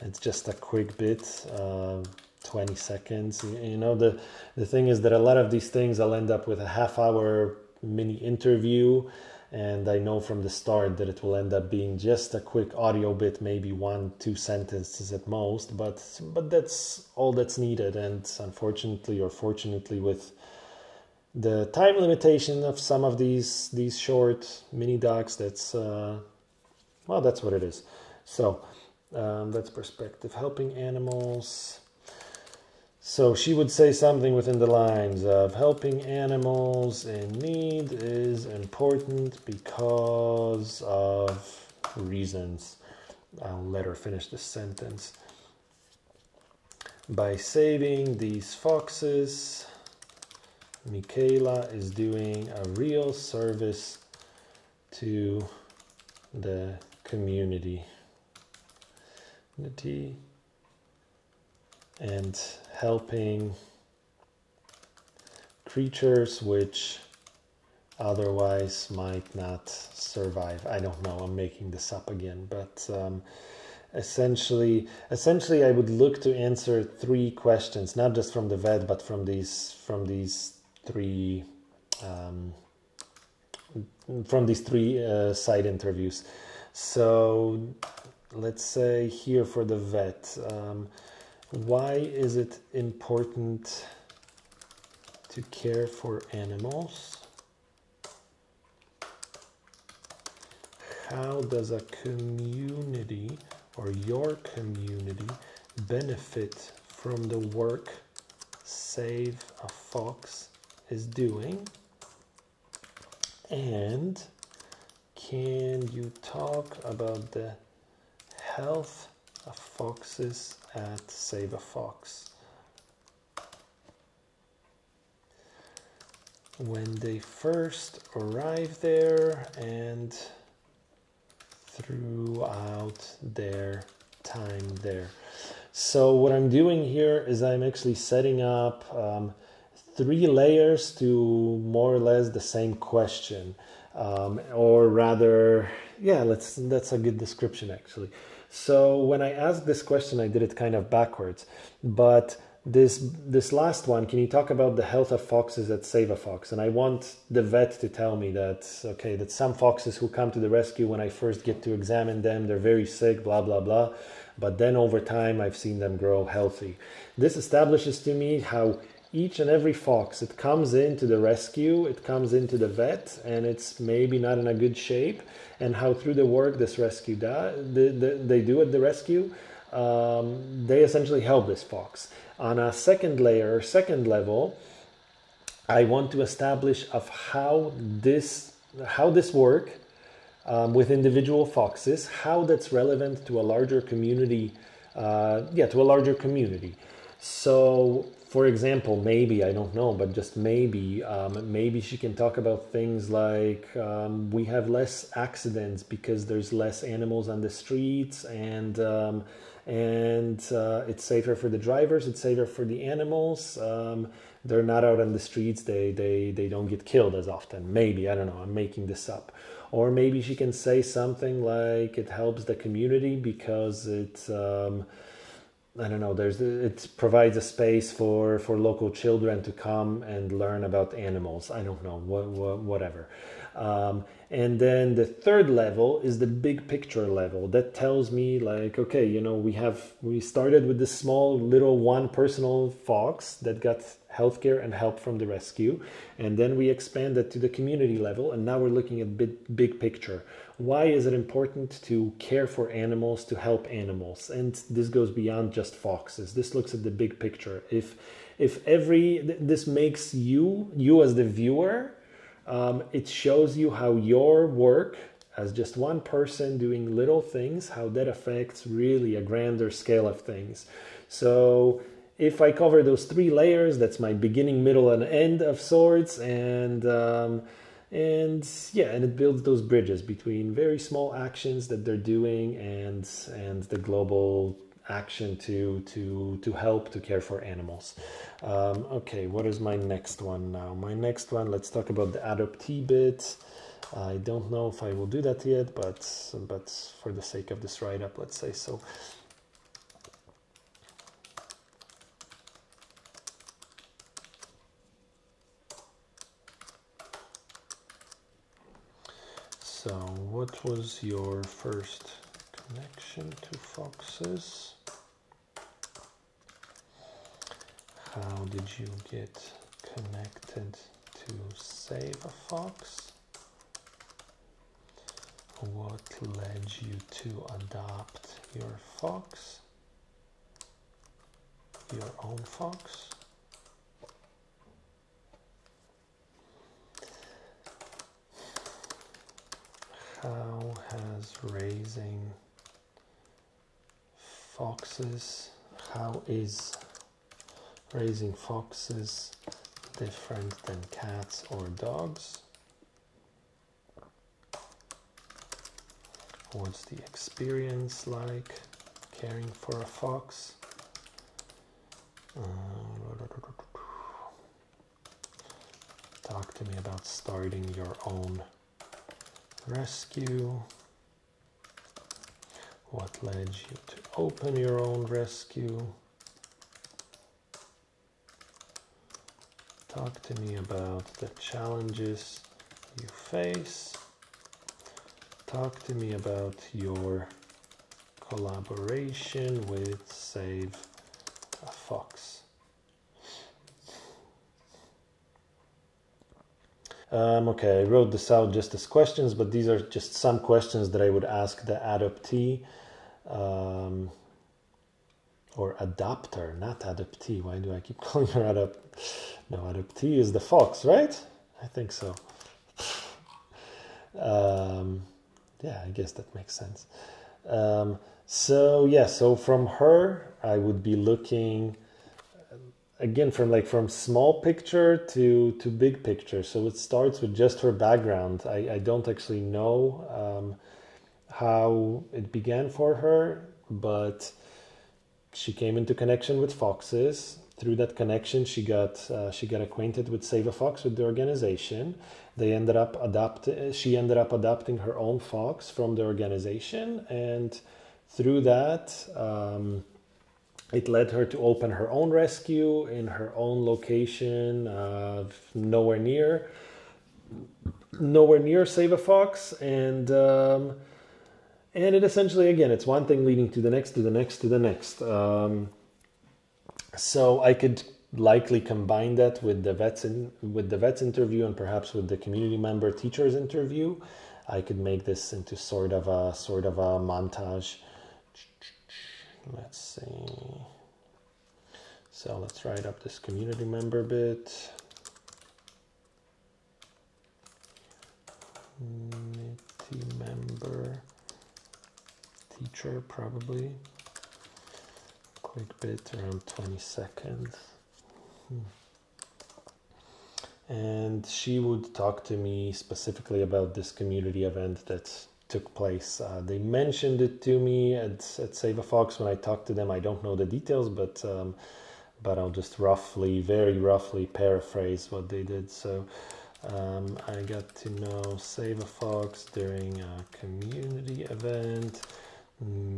it's just a quick bit, uh, twenty seconds, you know. The the thing is that a lot of these things I'll end up with a half hour mini interview. And I know from the start that it will end up being just a quick audio bit, maybe one, two sentences at most, but but that's all that's needed. And unfortunately or fortunately, with the time limitation of some of these these short mini docs, that's uh, well, that's what it is. So um, that's perspective, helping animals. So she would say something within the lines of helping animals in need is important because of reasons. I'll let her finish the sentence. By saving these foxes, Mikayla is doing a real service to the community. Community and helping creatures which otherwise might not survive. I don't know, I'm making this up again, but um, essentially essentially I would look to answer three questions, not just from the vet, but from these from these three um, from these three uh, side interviews. So let's say here for the vet, um, why is it important to care for animals? How does a community or your community benefit from the work Save a Fox is doing? And can you talk about the health of foxes at Save a Fox when they first arrive there and throughout their time there? So what I'm doing here is I'm actually setting up um, three layers to more or less the same question, um, or rather, yeah, let's, that's a good description actually. So when I asked this question, I did it kind of backwards, but this this last one, can you talk about the health of foxes at Save a Fox? And I want the vet to tell me that, okay, that some foxes who come to the rescue, when I first get to examine them, they're very sick, blah, blah, blah. But then over time, I've seen them grow healthy. This establishes to me how each and every fox, it comes into the rescue, it comes into the vet, and it's maybe not in a good shape, and how through the work this rescue does, the, the, they do at the rescue, um, they essentially help this fox. On a second layer, second level, I want to establish of how this how this work um, with individual foxes, how that's relevant to a larger community, uh, yeah, to a larger community. So, for example, maybe, I don't know, but just maybe, um, maybe she can talk about things like um, we have less accidents because there's less animals on the streets, and um, and uh, it's safer for the drivers, it's safer for the animals, um, they're not out on the streets, they, they, they don't get killed as often. Maybe, I don't know, I'm making this up. Or maybe she can say something like it helps the community because it's... Um, I don't know, there's, it provides a space for, for local children to come and learn about animals. I don't know, wh wh whatever. Um, and then the third level is the big picture level. That tells me like, okay, you know, we have, we started with this small little one personal fox that got healthcare and help from the rescue. And then we expanded to the community level. And now we're looking at big, big picture. Why is it important to care for animals, to help animals? And this goes beyond just foxes. This looks at the big picture. If, if every, this makes you, you as the viewer, um, it shows you how your work as just one person doing little things, how that affects really a grander scale of things. So if I cover those three layers, that's my beginning, middle, and end of sorts. And um, and yeah, and it builds those bridges between very small actions that they're doing and and the global action to to to help to care for animals. Um, okay, what is my next one now? My next one, let's talk about the adoptee bit. I don't know if I will do that yet, but but for the sake of this write-up, let's say so. So, what was your first connection to foxes? How did you get connected to Save a Fox? What led you to adopt your fox? Your own fox? How has raising foxes, how is raising foxes different than cats or dogs? what's the experience like caring for a fox? Uh, talk to me about starting your own rescue. What led you to open your own rescue? Talk to me about the challenges you face. Talk to me about your collaboration with Save a Fox. Um, okay, I wrote this out just as questions, but these are just some questions that I would ask the adoptee, um, or adopter, not adoptee. Why do I keep calling her adopt? No, adoptee is the fox, right? I think so. Um, yeah, I guess that makes sense. Um, so yeah, so from her, I would be looking again from like from small picture to to big picture. So it starts with just her background. I, I don't actually know um, how it began for her, but she came into connection with foxes. Through that connection, she got uh, she got acquainted with Save a Fox, with the organization. They ended up adopt. She ended up adopting her own fox from the organization, and through that, um, it led her to open her own rescue in her own location, uh, nowhere near, nowhere near Save a Fox, and. Um, And it essentially, again, it's one thing leading to the next, to the next, to the next. Um, so I could likely combine that with the vets in, with the vets interview, and perhaps with the community member teachers interview. I could make this into sort of a sort of a montage. Let's see. So let's write up this community member bit. Community member. Teacher, probably. Quick bit, around twenty seconds. Hmm. And she would talk to me specifically about this community event that took place. Uh, they mentioned it to me at, at Save a Fox when I talked to them. I don't know the details, but, um, but I'll just roughly, very roughly paraphrase what they did. So um, I got to know Save a Fox during a community event.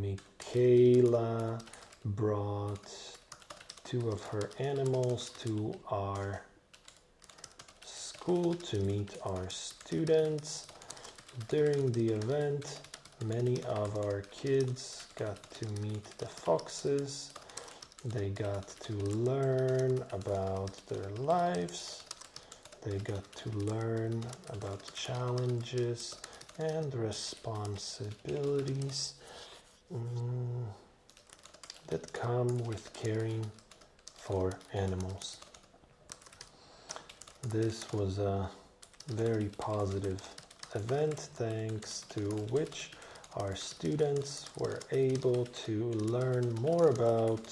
Mikayla brought two of her animals to our school to meet our students. During the event, many of our kids got to meet the foxes. They got to learn about their lives. They got to learn about challenges and responsibilities Mm, that come with caring for animals. This was a very positive event, thanks to which our students were able to learn more about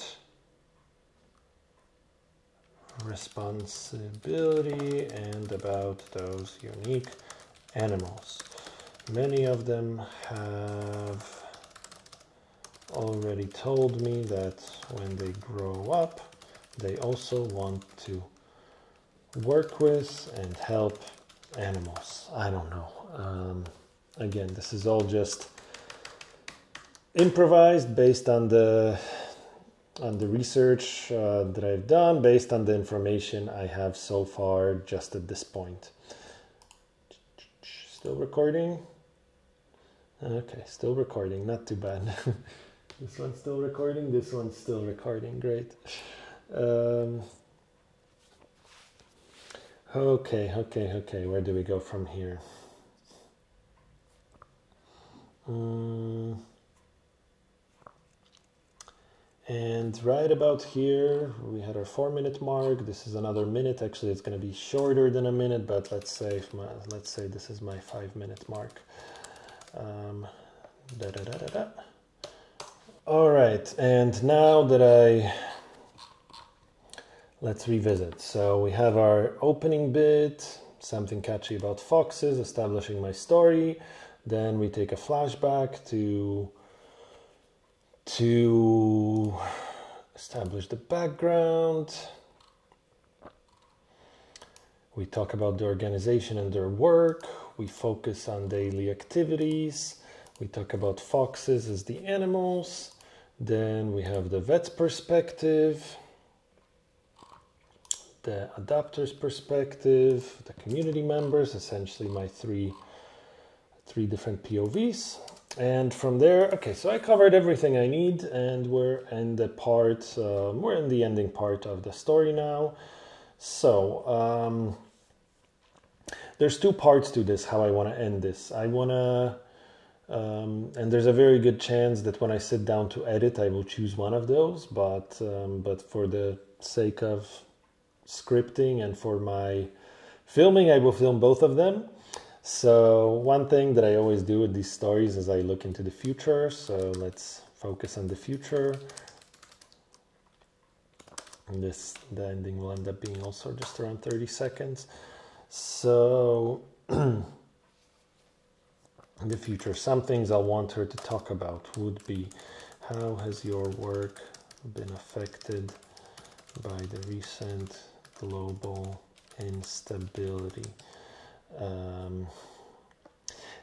responsibility and about those unique animals. Many of them have already told me that when they grow up, they also want to work with and help animals. I don't know. Um, again, this is all just improvised based on the on the research uh, that I've done, based on the information I have so far, just at this point. Still recording? Okay, still recording. Not too bad. This one's still recording, this one's still recording, great. Um, okay, okay, okay, where do we go from here? Um, and right about here, we had our four minute mark. This is another minute. Actually, it's gonna be shorter than a minute, but let's say, if my, let's say this is my five minute mark. Um, da, da, da, da, da. All right, and now that I, let's revisit. So we have our opening bit, something catchy about foxes, establishing my story, Then we take a flashback to, to establish the background. We talk about the organization and their work. We focus on daily activities. We talk about foxes as the animals. Then we have the vet's perspective, the adapter's perspective, the community members, essentially my three, three different P O Vs. And from there, okay, so I covered everything I need, and we're in the part, uh, we're in the ending part of the story now. So, um, there's two parts to this, how I want to end this. I want to, um, and there's a very good chance that when I sit down to edit, I will choose one of those, but, um, but for the sake of scripting and for my filming, I will film both of them. So one thing that I always do with these stories is I look into the future. So let's focus on the future. And this, the ending will end up being also just around thirty seconds. So in the future, some things I want her to talk about would be, how has your work been affected by the recent global instability? Um,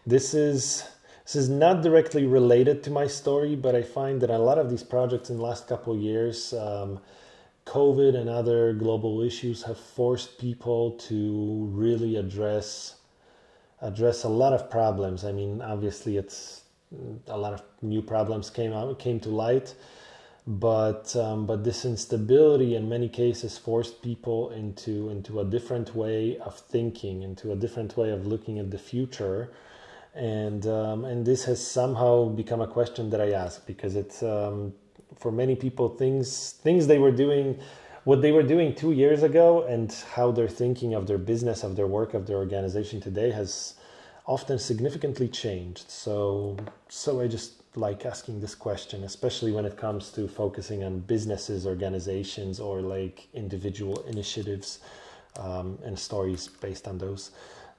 this is... This is not directly related to my story, but I find that a lot of these projects in the last couple of years, um, COVID and other global issues have forced people to really address address a lot of problems. I mean, obviously, it's a lot of new problems came out came to light, but um, but this instability in many cases forced people into into a different way of thinking, into a different way of looking at the future, and um, and this has somehow become a question that I ask, because it's. Um, For many people, things things they were doing, what they were doing two years ago, and how they're thinking of their business, of their work, of their organization today has often significantly changed. So, so I just like asking this question, especially when it comes to focusing on businesses, organizations, or like individual initiatives, um, and stories based on those.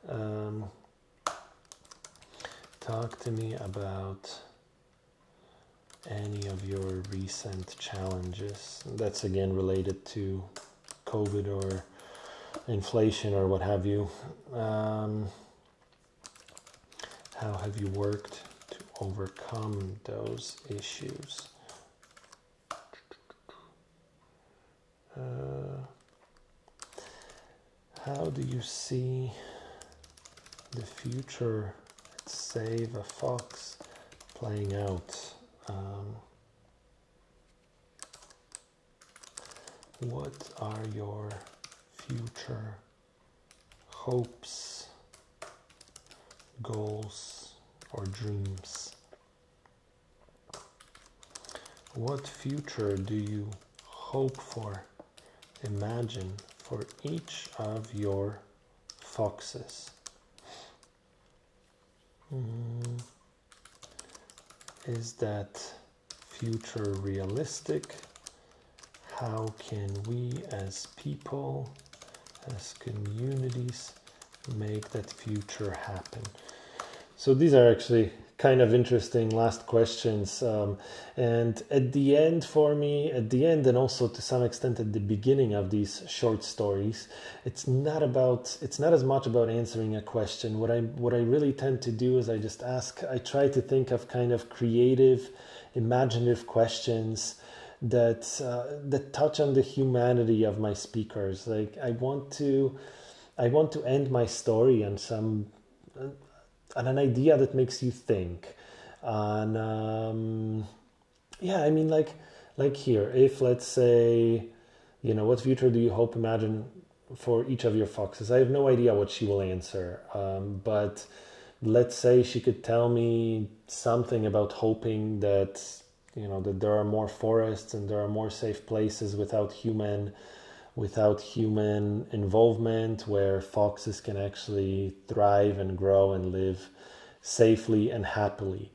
Um, talk to me about any of your recent challenges. That's again related to COVID or inflation or what have you. Um, how have you worked to overcome those issues? Uh, how do you see the future at Save a Fox playing out? Um, what are your future hopes, goals, or dreams? What future do you hope for, imagine for each of your foxes? Mm. Is that future realistic? How can we as people, as communities, make that future happen? So these are actually kind of interesting last questions. Um, and at the end for me, at the end and also to some extent at the beginning of these short stories, it's not about, it's not as much about answering a question. What I, what I really tend to do is I just ask, I try to think of kind of creative, imaginative questions that, uh, that touch on the humanity of my speakers. Like I want to, I want to end my story on some, uh, and an idea that makes you think on, um, yeah, I mean, like, like here, if let's say, you know, what future do you hope, imagine for each of your foxes? I have no idea what she will answer. Um, but let's say she could tell me something about hoping that, you know, that there are more forests and there are more safe places without human, without human involvement, where foxes can actually thrive and grow and live safely and happily.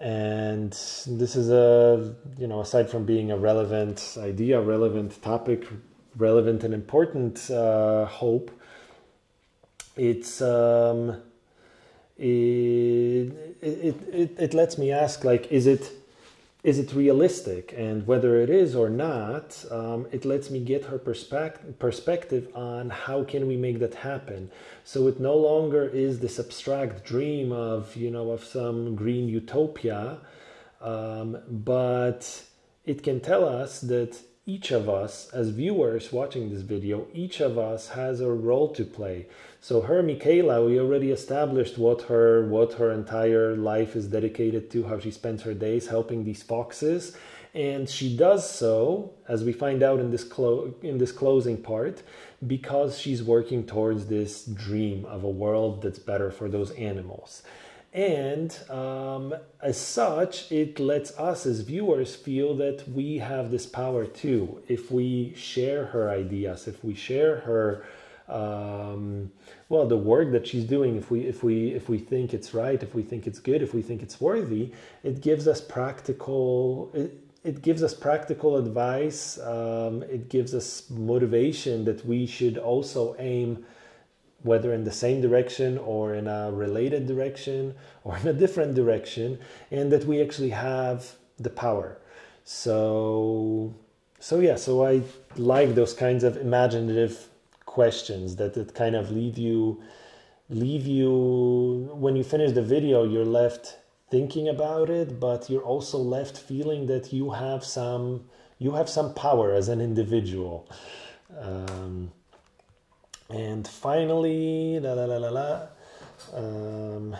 And this is a, you know, aside from being a relevant idea, relevant topic, relevant and important uh, hope, it's, um, it, it, it, it lets me ask, like, is it, is it realistic? And whether it is or not, um, it lets me get her perspective perspective on how can we make that happen. So it no longer is this abstract dream of, you know, of some green utopia, um, but it can tell us that each of us, as viewers watching this video, each of us has a role to play. So her, Mikayla, we already established what her, what her entire life is dedicated to, how she spends her days helping these foxes. And she does so, as we find out in this, clo in this closing part, because she's working towards this dream of a world that's better for those animals. And um, as such, it lets us as viewers feel that we have this power too. If we share her ideas, if we share her, um, well, the work that she's doing, if we, if, we, if we think it's right, if we think it's good, if we think it's worthy, it gives us practical, it, it gives us practical advice. Um, it gives us motivation that we should also aim, whether in the same direction or in a related direction or in a different direction, and that we actually have the power. So, so yeah, so I like those kinds of imaginative questions that, that kind of leave you, leave you, when you finish the video, you're left thinking about it, but you're also left feeling that you have some, you have some power as an individual. Um, And finally, la la la la la. Um,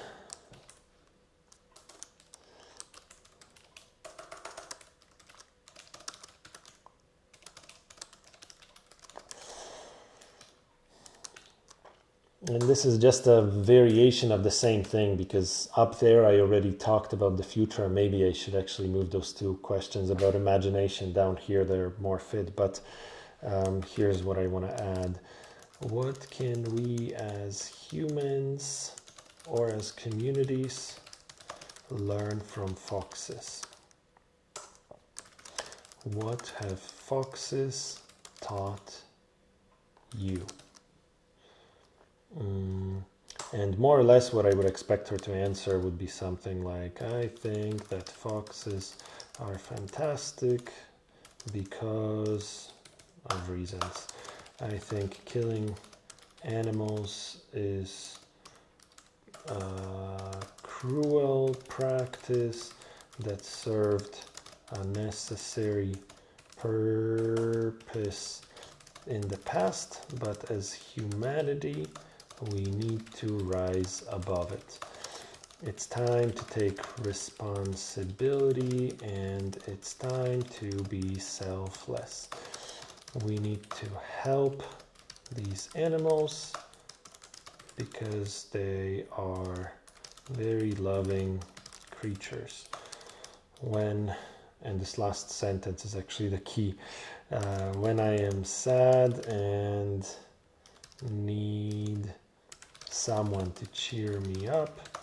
and this is just a variation of the same thing, because up there I already talked about the future. Maybe I should actually move those two questions about imagination down here. They're more fit, but um, here's what I want to add. What can we as humans or as communities learn from foxes? What have foxes taught you? Mm. And more or less what I would expect her to answer would be something like, I think that foxes are fantastic because of reasons. I think killing animals is a cruel practice that served a necessary purpose in the past, but as humanity, we need to rise above it. It's time to take responsibility, and it's time to be selfless. We need to help these animals because they are very loving creatures. When, and this last sentence is actually the key, uh, when I am sad and need someone to cheer me up,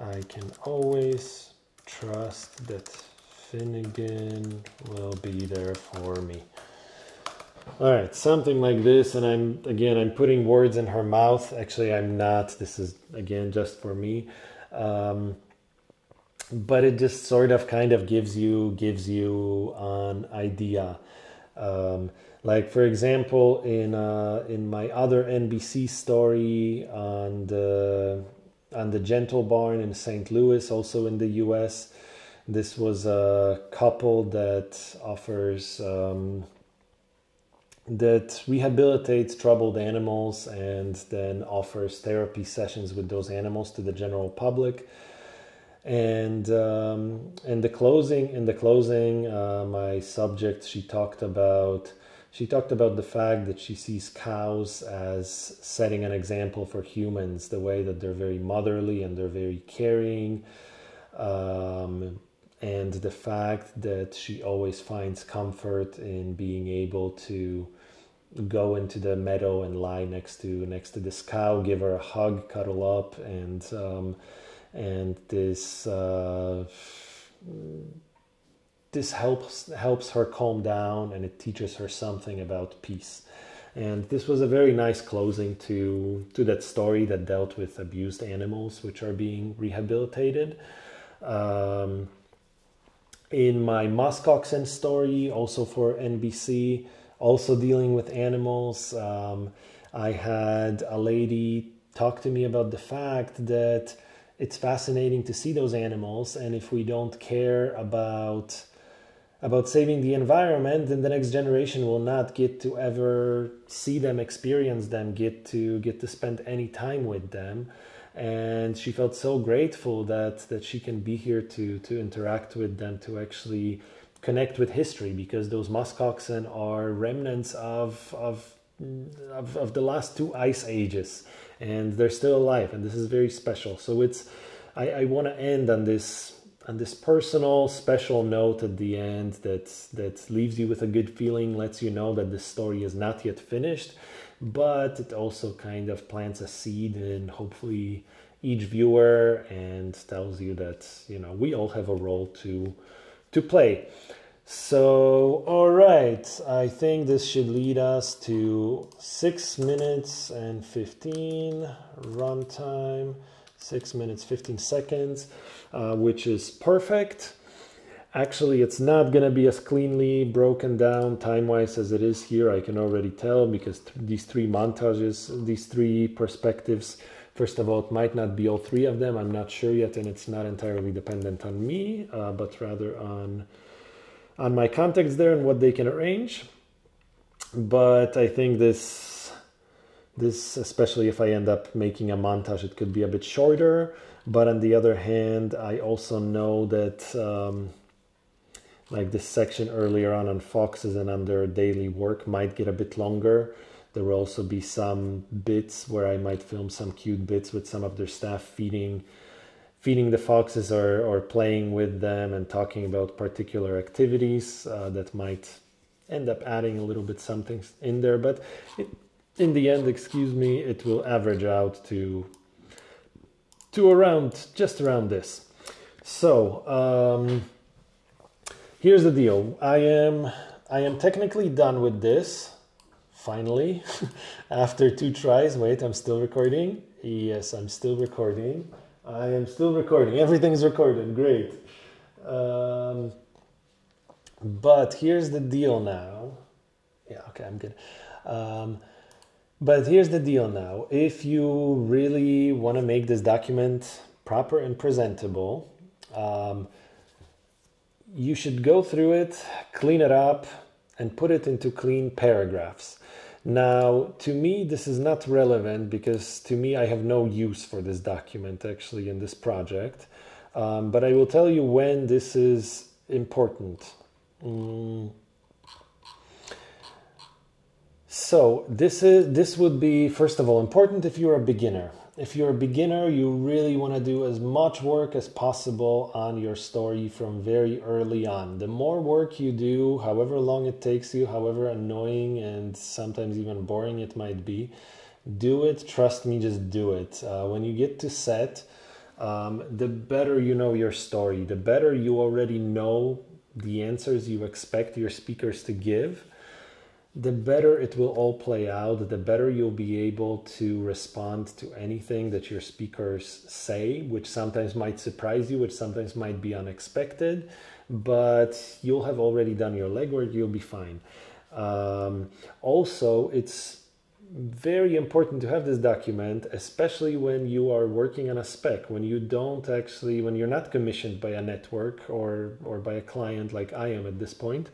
I can always trust that Finnegan will be there for me. All right, something like this, and I'm, again, I'm putting words in her mouth. Actually, I'm not. This is, again, just for me. Um, but it just sort of kind of gives you, gives you an idea. Um, like, for example, in, uh, in my other N B C story on the, on the Gentle Barn in Saint Louis, also in the U S, this was a couple that offers... Um, that rehabilitates troubled animals and then offers therapy sessions with those animals to the general public. And um, in the closing, in the closing, uh, my subject, she talked about she talked about the fact that she sees cows as setting an example for humans, the way that they're very motherly and they're very caring. Um, and the fact that she always finds comfort in being able to go into the meadow and lie next to next to this cow, give her a hug, cuddle up, and um, and this uh, this helps helps her calm down, and it teaches her something about peace. And this was a very nice closing to, to that story that dealt with abused animals which are being rehabilitated. Um, in my Muskoxen story, also for N B C, also dealing with animals, um, I had a lady talk to me about the fact that it's fascinating to see those animals, and if we don't care about about saving the environment, then the next generation will not get to ever see them, experience them, get to get to spend any time with them. And she felt so grateful that that she can be here to to interact with them, to actually connect with history, because those muskoxen are remnants of of Of, of the last two ice ages, and they're still alive, and this is very special. So it's I, I want to end on this on this personal special note at the end that that leaves you with a good feeling, lets you know that this story is not yet finished, but it also kind of plants a seed in hopefully each viewer and tells you that, you know, we all have a role to to play. So, all right, I think this should lead us to six minutes and fifteen runtime, six minutes, fifteen seconds, uh, which is perfect. Actually, it's not going to be as cleanly broken down time-wise as it is here. I can already tell, because th these three montages, these three perspectives, first of all, it might not be all three of them. I'm not sure yet, and it's not entirely dependent on me, uh, but rather on... on my contacts there and what they can arrange. But I think this, this, especially if I end up making a montage, it could be a bit shorter. But on the other hand, I also know that um, like this section earlier on on foxes and on their daily work might get a bit longer. There will also be some bits where I might film some cute bits with some of their staff feeding feeding the foxes or, or playing with them and talking about particular activities uh, that might end up adding a little bit something in there. But it, in the end, excuse me, it will average out to, to around, just around this. So um, here's the deal. I am, I am technically done with this, finally, after two tries. Wait, I'm still recording. Yes, I'm still recording. I am still recording. Everything's recorded. Great. Um, but here's the deal now. Yeah, okay, I'm good. Um, but here's the deal now. If you really want to make this document proper and presentable, um, you should go through it, clean it up, and put it into clean paragraphs. Now, to me, this is not relevant, because to me, I have no use for this document, actually, in this project. Um, but I will tell you when this is important. Mm. So this is this would be, first of all, important if you're a beginner. If you're a beginner, you really want to do as much work as possible on your story from very early on. The more work you do, however long it takes you, however annoying and sometimes even boring it might be, do it. Trust me, just do it. Uh, when you get to set, um, the better you know your story, the better you already know the answers you expect your speakers to give, the better it will all play out, the better you'll be able to respond to anything that your speakers say, which sometimes might surprise you, which sometimes might be unexpected, but you'll have already done your legwork, you'll be fine. Um, also, it's very important to have this document, especially when you are working on a spec, when you don't actually, when you're not commissioned by a network or, or by a client like I am at this point.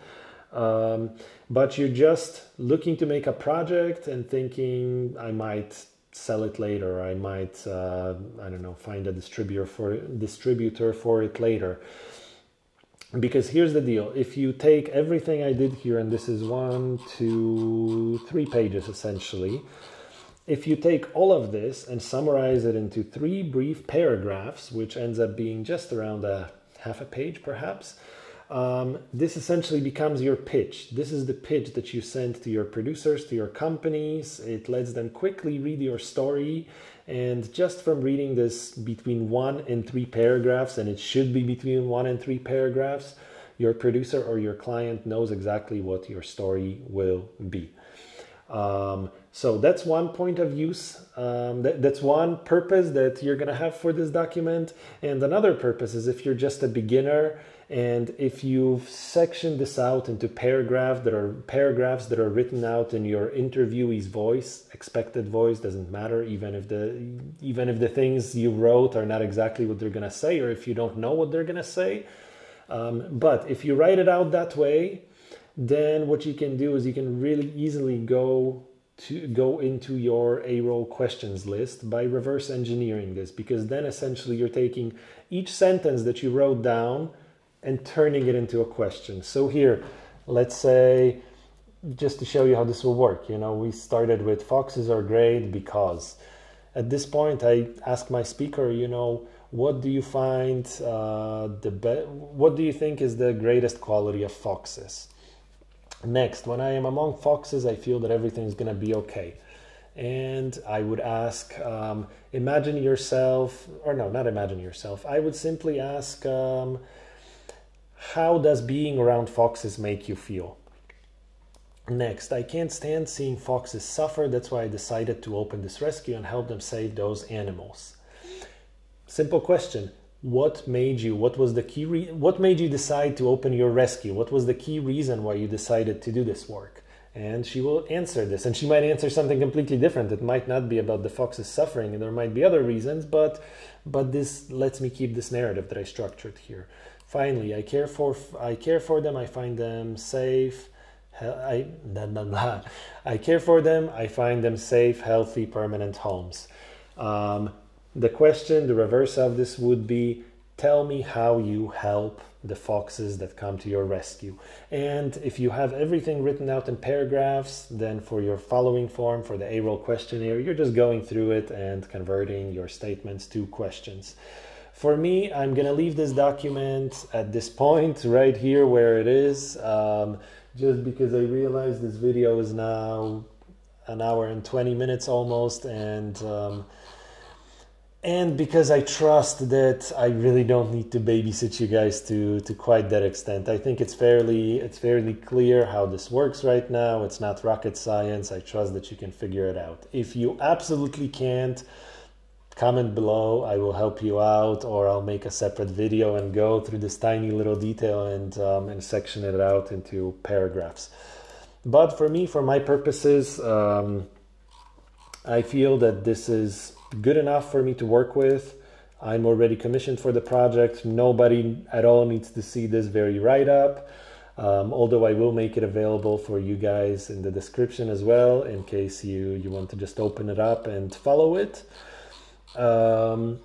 Um, but you're just looking to make a project and thinking, I might sell it later. I might, uh, I don't know, find a distributor for, distributor for it later. Because here's the deal. If you take everything I did here, and this is one, two, three pages essentially. If you take all of this and summarize it into three brief paragraphs, which ends up being just around a half a page perhaps, Um, this essentially becomes your pitch. This is the pitch that you send to your producers, to your companies. It lets them quickly read your story. And just from reading this between one and three paragraphs, and it should be between one and three paragraphs, your producer or your client knows exactly what your story will be. Um, so that's one point of use, um, that, that's one purpose that you're going to have for this document. And another purpose is if you're just a beginner and if you've sectioned this out into paragraphs that are paragraphs that are written out in your interviewee's voice, expected voice, doesn't matter, even if the, even if the things you wrote are not exactly what they're going to say or if you don't know what they're going to say. Um, but if you write it out that way, then what you can do is you can really easily go to go into your A-roll questions list by reverse engineering this, because then essentially you're taking each sentence that you wrote down and turning it into a question. So here, let's say, just to show you how this will work, you know, we started with foxes are great because. At this point, I ask my speaker, you know, what do you find uh, the best, what do you think is the greatest quality of foxes? Next, when I am among foxes, I feel that everything's going to be okay. And I would ask, um, imagine yourself, or no, not imagine yourself. I would simply ask, um, how does being around foxes make you feel? Next, I can't stand seeing foxes suffer. That's why I decided to open this rescue and help them save those animals. Simple question. What made you, what was the key, re what made you decide to open your rescue? What was the key reason why you decided to do this work? And she will answer this, and she might answer something completely different. It might not be about the fox's suffering, and there might be other reasons, but, but this lets me keep this narrative that I structured here. Finally, I care for, I care for them, I find them safe, I, blah, blah, blah. I care for them, I find them safe, healthy, permanent homes. Um, The question, the reverse of this would be, tell me how you help the foxes that come to your rescue. And if you have everything written out in paragraphs, then for your following form, for the A-roll questionnaire, you're just going through it and converting your statements to questions. For me, I'm going to leave this document at this point, right here where it is, um, just because I realize this video is now an hour and twenty minutes almost, and... Um, And because I trust that I really don't need to babysit you guys to, to quite that extent. I think it's fairly, it's fairly clear how this works right now. It's not rocket science. I trust that you can figure it out. If you absolutely can't, comment below. I will help you out, or I'll make a separate video and go through this tiny little detail and, um, and section it out into paragraphs. But for me, for my purposes, um, I feel that this is good enough for me to work with. I'm already commissioned for the project. Nobody at all needs to see this very write-up, um, although I will make it available for you guys in the description as well, in case you, you want to just open it up and follow it. Um,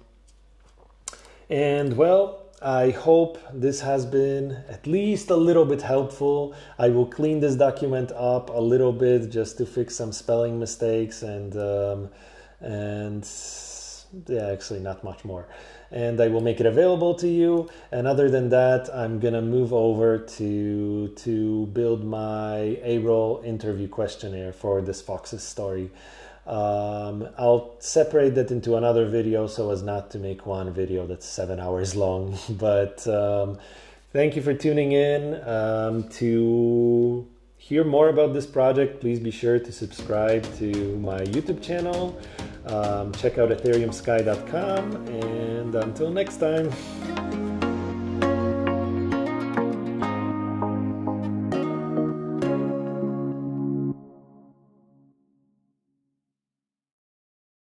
and well, I hope this has been at least a little bit helpful. I will clean this document up a little bit just to fix some spelling mistakes and um, and yeah, actually not much more, and I will make it available to you. And other than that, I'm gonna move over to to build my A-roll interview questionnaire for this fox's story. um, I'll separate that into another video so as not to make one video that's seven hours long. But um, thank you for tuning in. Um, to hear more about this project, please be sure to subscribe to my YouTube channel. Um, check out Etherium Sky dot com, and until next time.